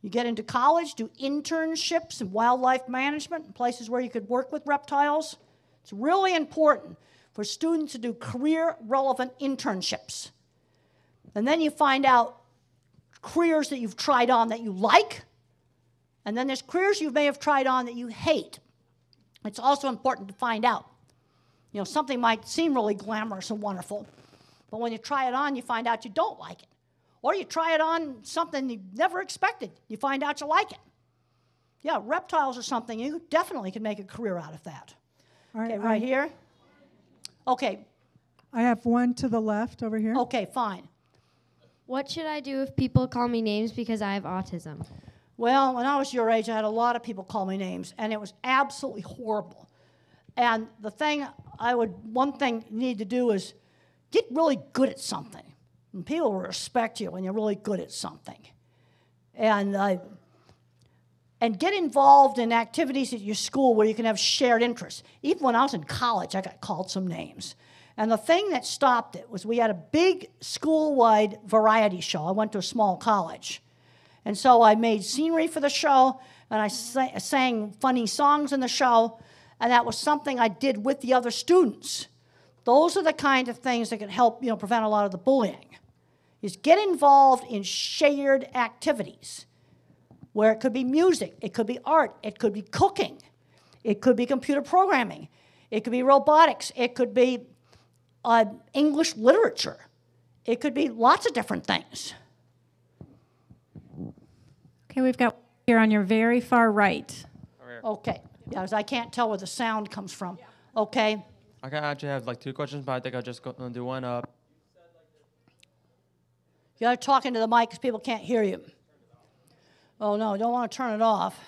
You get into college, do internships in wildlife management, places where you could work with reptiles. It's really important for students to do career-relevant internships. And then you find out careers that you've tried on that you like, and then there's careers you may have tried on that you hate. It's also important to find out. You know, something might seem really glamorous and wonderful, but when you try it on, you find out you don't like it. Or you try it on something you never expected. You find out you like it. Yeah, reptiles are something you definitely can make a career out of that. All right, okay, right I, here. Okay. I have one to the left over here. Okay, fine. What should I do if people call me names because I have autism? Well, when I was your age, I had a lot of people call me names, and it was absolutely horrible. And the thing I would, one thing you need to do is get really good at something. And people respect you when you're really good at something. And, uh, and get involved in activities at your school where you can have shared interests. Even when I was in college, I got called some names. And the thing that stopped it was we had a big school-wide variety show. I went to a small college. And so I made scenery for the show, and I sa- sang funny songs in the show, and that was something I did with the other students. Those are the kind of things that can help, you know, prevent a lot of the bullying. Is get involved in shared activities where it could be music, it could be art, it could be cooking, it could be computer programming, it could be robotics, it could be uh, English literature, it could be lots of different things. Okay, we've got here on your very far right. Okay, yeah, I can't tell where the sound comes from. Okay. I actually have like two questions, but I think I'll just go and do one up. You gotta talk into the mic because people can't hear you. Oh no, don't want to turn it off.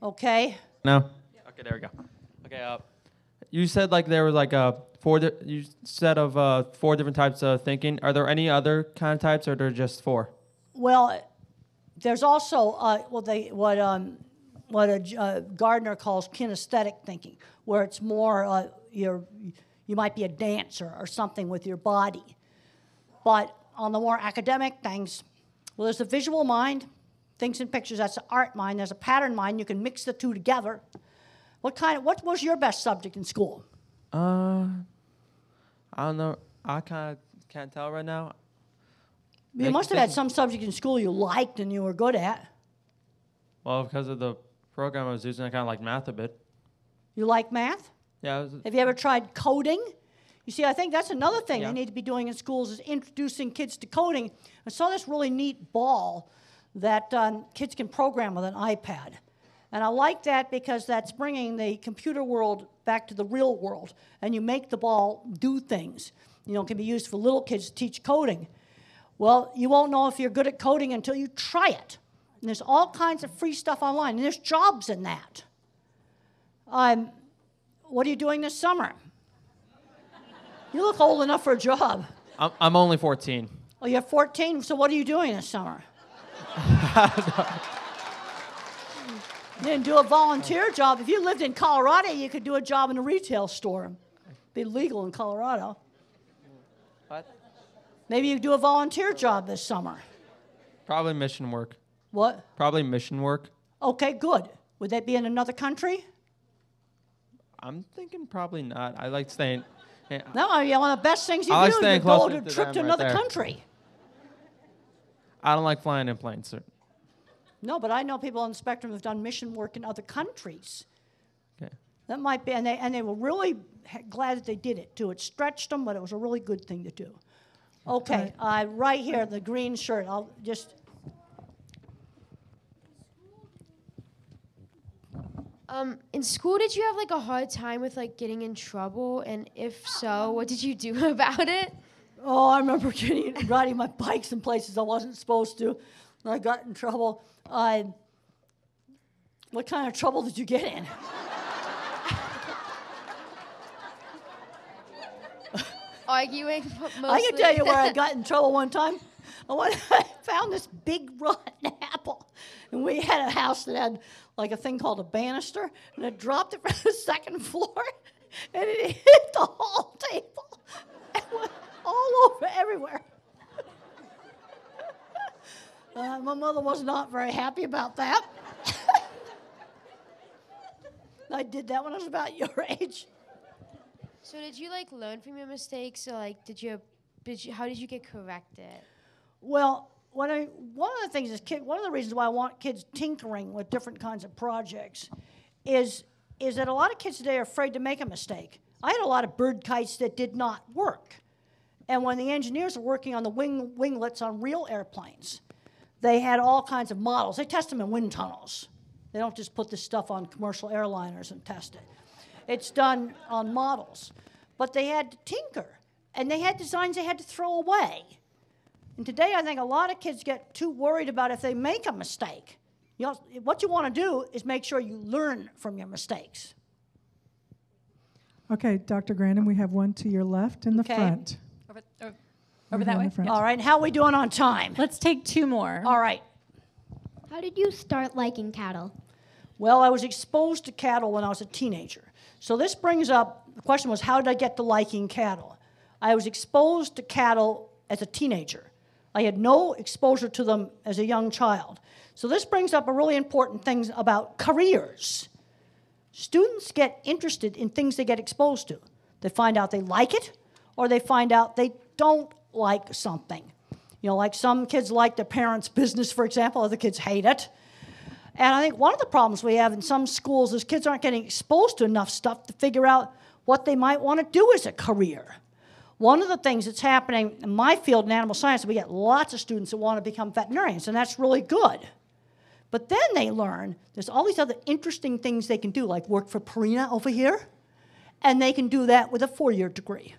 Okay. No. Okay, there we go. Okay. Uh, you said like there was like a uh, four. Di- you said of uh, four different types of thinking. Are there any other kind of types, or are there just four? Well, there's also uh, well they what um. what a uh, Gardner calls kinesthetic thinking, where it's more uh, you're, you might be a dancer or something with your body. But on the more academic things, well, there's the visual mind, things and pictures, that's the art mind, there's a pattern mind, you can mix the two together. What kind of, what was your best subject in school? Uh, I don't know, I kind of can't tell right now. You Make must have had some subject in school you liked and you were good at. Well, because of the program I was using, I kind of like math a bit. You like math? Yeah. Have you ever tried coding? You see, I think that's another thing yeah. they need to be doing in schools is introducing kids to coding. I saw this really neat ball that um, kids can program with an iPad. And I like that because that's bringing the computer world back to the real world. And you make the ball do things. you know, can be used for little kids to teach coding. Well, you won't know if you're good at coding until you try it. And there's all kinds of free stuff online, and there's jobs in that. Um, what are you doing this summer? You look old enough for a job. I'm only fourteen. Oh, you're fourteen, so what are you doing this summer? You didn't do a volunteer job. If you lived in Colorado, you could do a job in a retail store. Be legal in Colorado. What? Maybe you could do a volunteer job this summer. Probably mission work. What? Probably mission work. Okay, good. Would that be in another country? I'm thinking probably not. I like staying... Yeah. No, I mean, one of the best things you I do like is go on a trip to another right country. I don't like flying in planes, sir. No, but I know people on the spectrum have done mission work in other countries. Okay. That might be, and they, and they were really glad that they did it, too. It stretched them, but it was a really good thing to do. Okay, right, uh, right here, the green shirt. I'll just... Um, in school, did you have like a hard time with like getting in trouble? And if so, what did you do about it? Oh, I remember getting, riding my bikes in places I wasn't supposed to. And I got in trouble. I, what kind of trouble did you get in? Arguing, mostly. I can tell you where I got in trouble one time. I found this big rotten apple. And we had a house that had like a thing called a banister, and I dropped it from the second floor, and it hit the whole table and went all over everywhere. Uh, my mother was not very happy about that. I did that when I was about your age. So did you like learn from your mistakes, or like did you, did you how did you get corrected? Well, when I, one of the things is kid, one of the reasons why I want kids tinkering with different kinds of projects is is that a lot of kids today are afraid to make a mistake. I had a lot of bird kites that did not work, and when the engineers were working on the wing winglets on real airplanes, they had all kinds of models. They test them in wind tunnels. They don't just put this stuff on commercial airliners and test it. It's done on models, but they had to tinker, and they had designs they had to throw away. And today, I think a lot of kids get too worried about if they make a mistake. You know, what you want to do is make sure you learn from your mistakes. Okay, Doctor Grandin, we have one to your left in the okay. front. Over, over, over that way? Yep. All right, how are we doing on time? Let's take two more. All right. How did you start liking cattle? Well, I was exposed to cattle when I was a teenager. So this brings up, the question was, how did I get to liking cattle? I was exposed to cattle as a teenager. I had no exposure to them as a young child. So this brings up a really important thing about careers. Students get interested in things they get exposed to. They find out they like it, or they find out they don't like something. You know, like some kids like their parents' business, for example, other kids hate it. And I think one of the problems we have in some schools is kids aren't getting exposed to enough stuff to figure out what they might want to do as a career. One of the things that's happening in my field in animal science, we get lots of students that want to become veterinarians, and that's really good. But then they learn there's all these other interesting things they can do, like work for Purina over here, and they can do that with a four-year degree.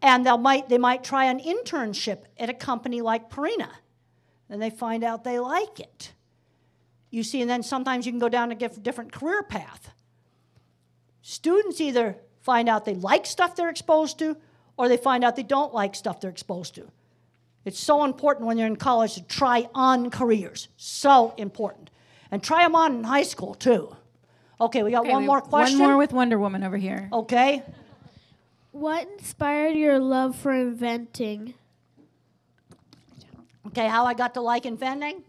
And they might, they might try an internship at a company like Purina, and they find out they like it. You see, and then sometimes you can go down a different career path. Students either find out they like stuff they're exposed to, or they find out they don't like stuff they're exposed to. It's so important when you're in college to try on careers. So important. And try them on in high school, too. Okay, we got okay, one we more question. One more with Wonder Woman over here. Okay. What inspired your love for inventing? Okay, how I got to like inventing?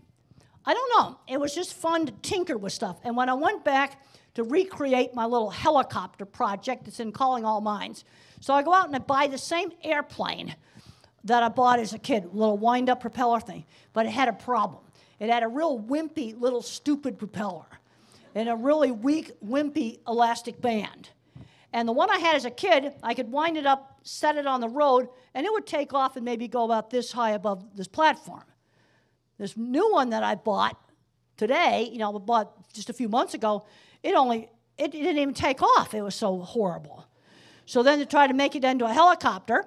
I don't know. It was just fun to tinker with stuff. And when I went back to recreate my little helicopter project that's in Calling All Minds, so I go out and I buy the same airplane that I bought as a kid, a little wind-up propeller thing, but it had a problem. It had a real wimpy, little stupid propeller and a really weak, wimpy elastic band. And the one I had as a kid, I could wind it up, set it on the road, and it would take off and maybe go about this high above this platform. This new one that I bought today, you know, I bought just a few months ago, it only, it, it didn't even take off. It was so horrible. So then to try to make it into a helicopter,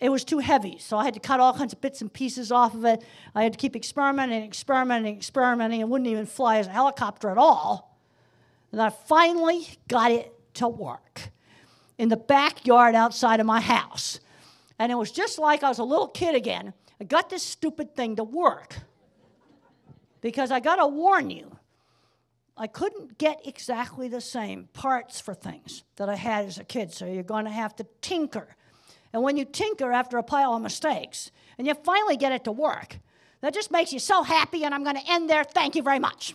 It was too heavy, so I had to cut all kinds of bits and pieces off of it. I had to keep experimenting, experimenting, experimenting. It wouldn't even fly as a helicopter at all. And I finally got it to work in the backyard outside of my house. And it was just like I was a little kid again. I got this stupid thing to work. Because I got to warn you, I couldn't get exactly the same parts for things that I had as a kid, so you're going to have to tinker. And when you tinker after a pile of mistakes, and you finally get it to work, that just makes you so happy, and I'm going to end there. Thank you very much.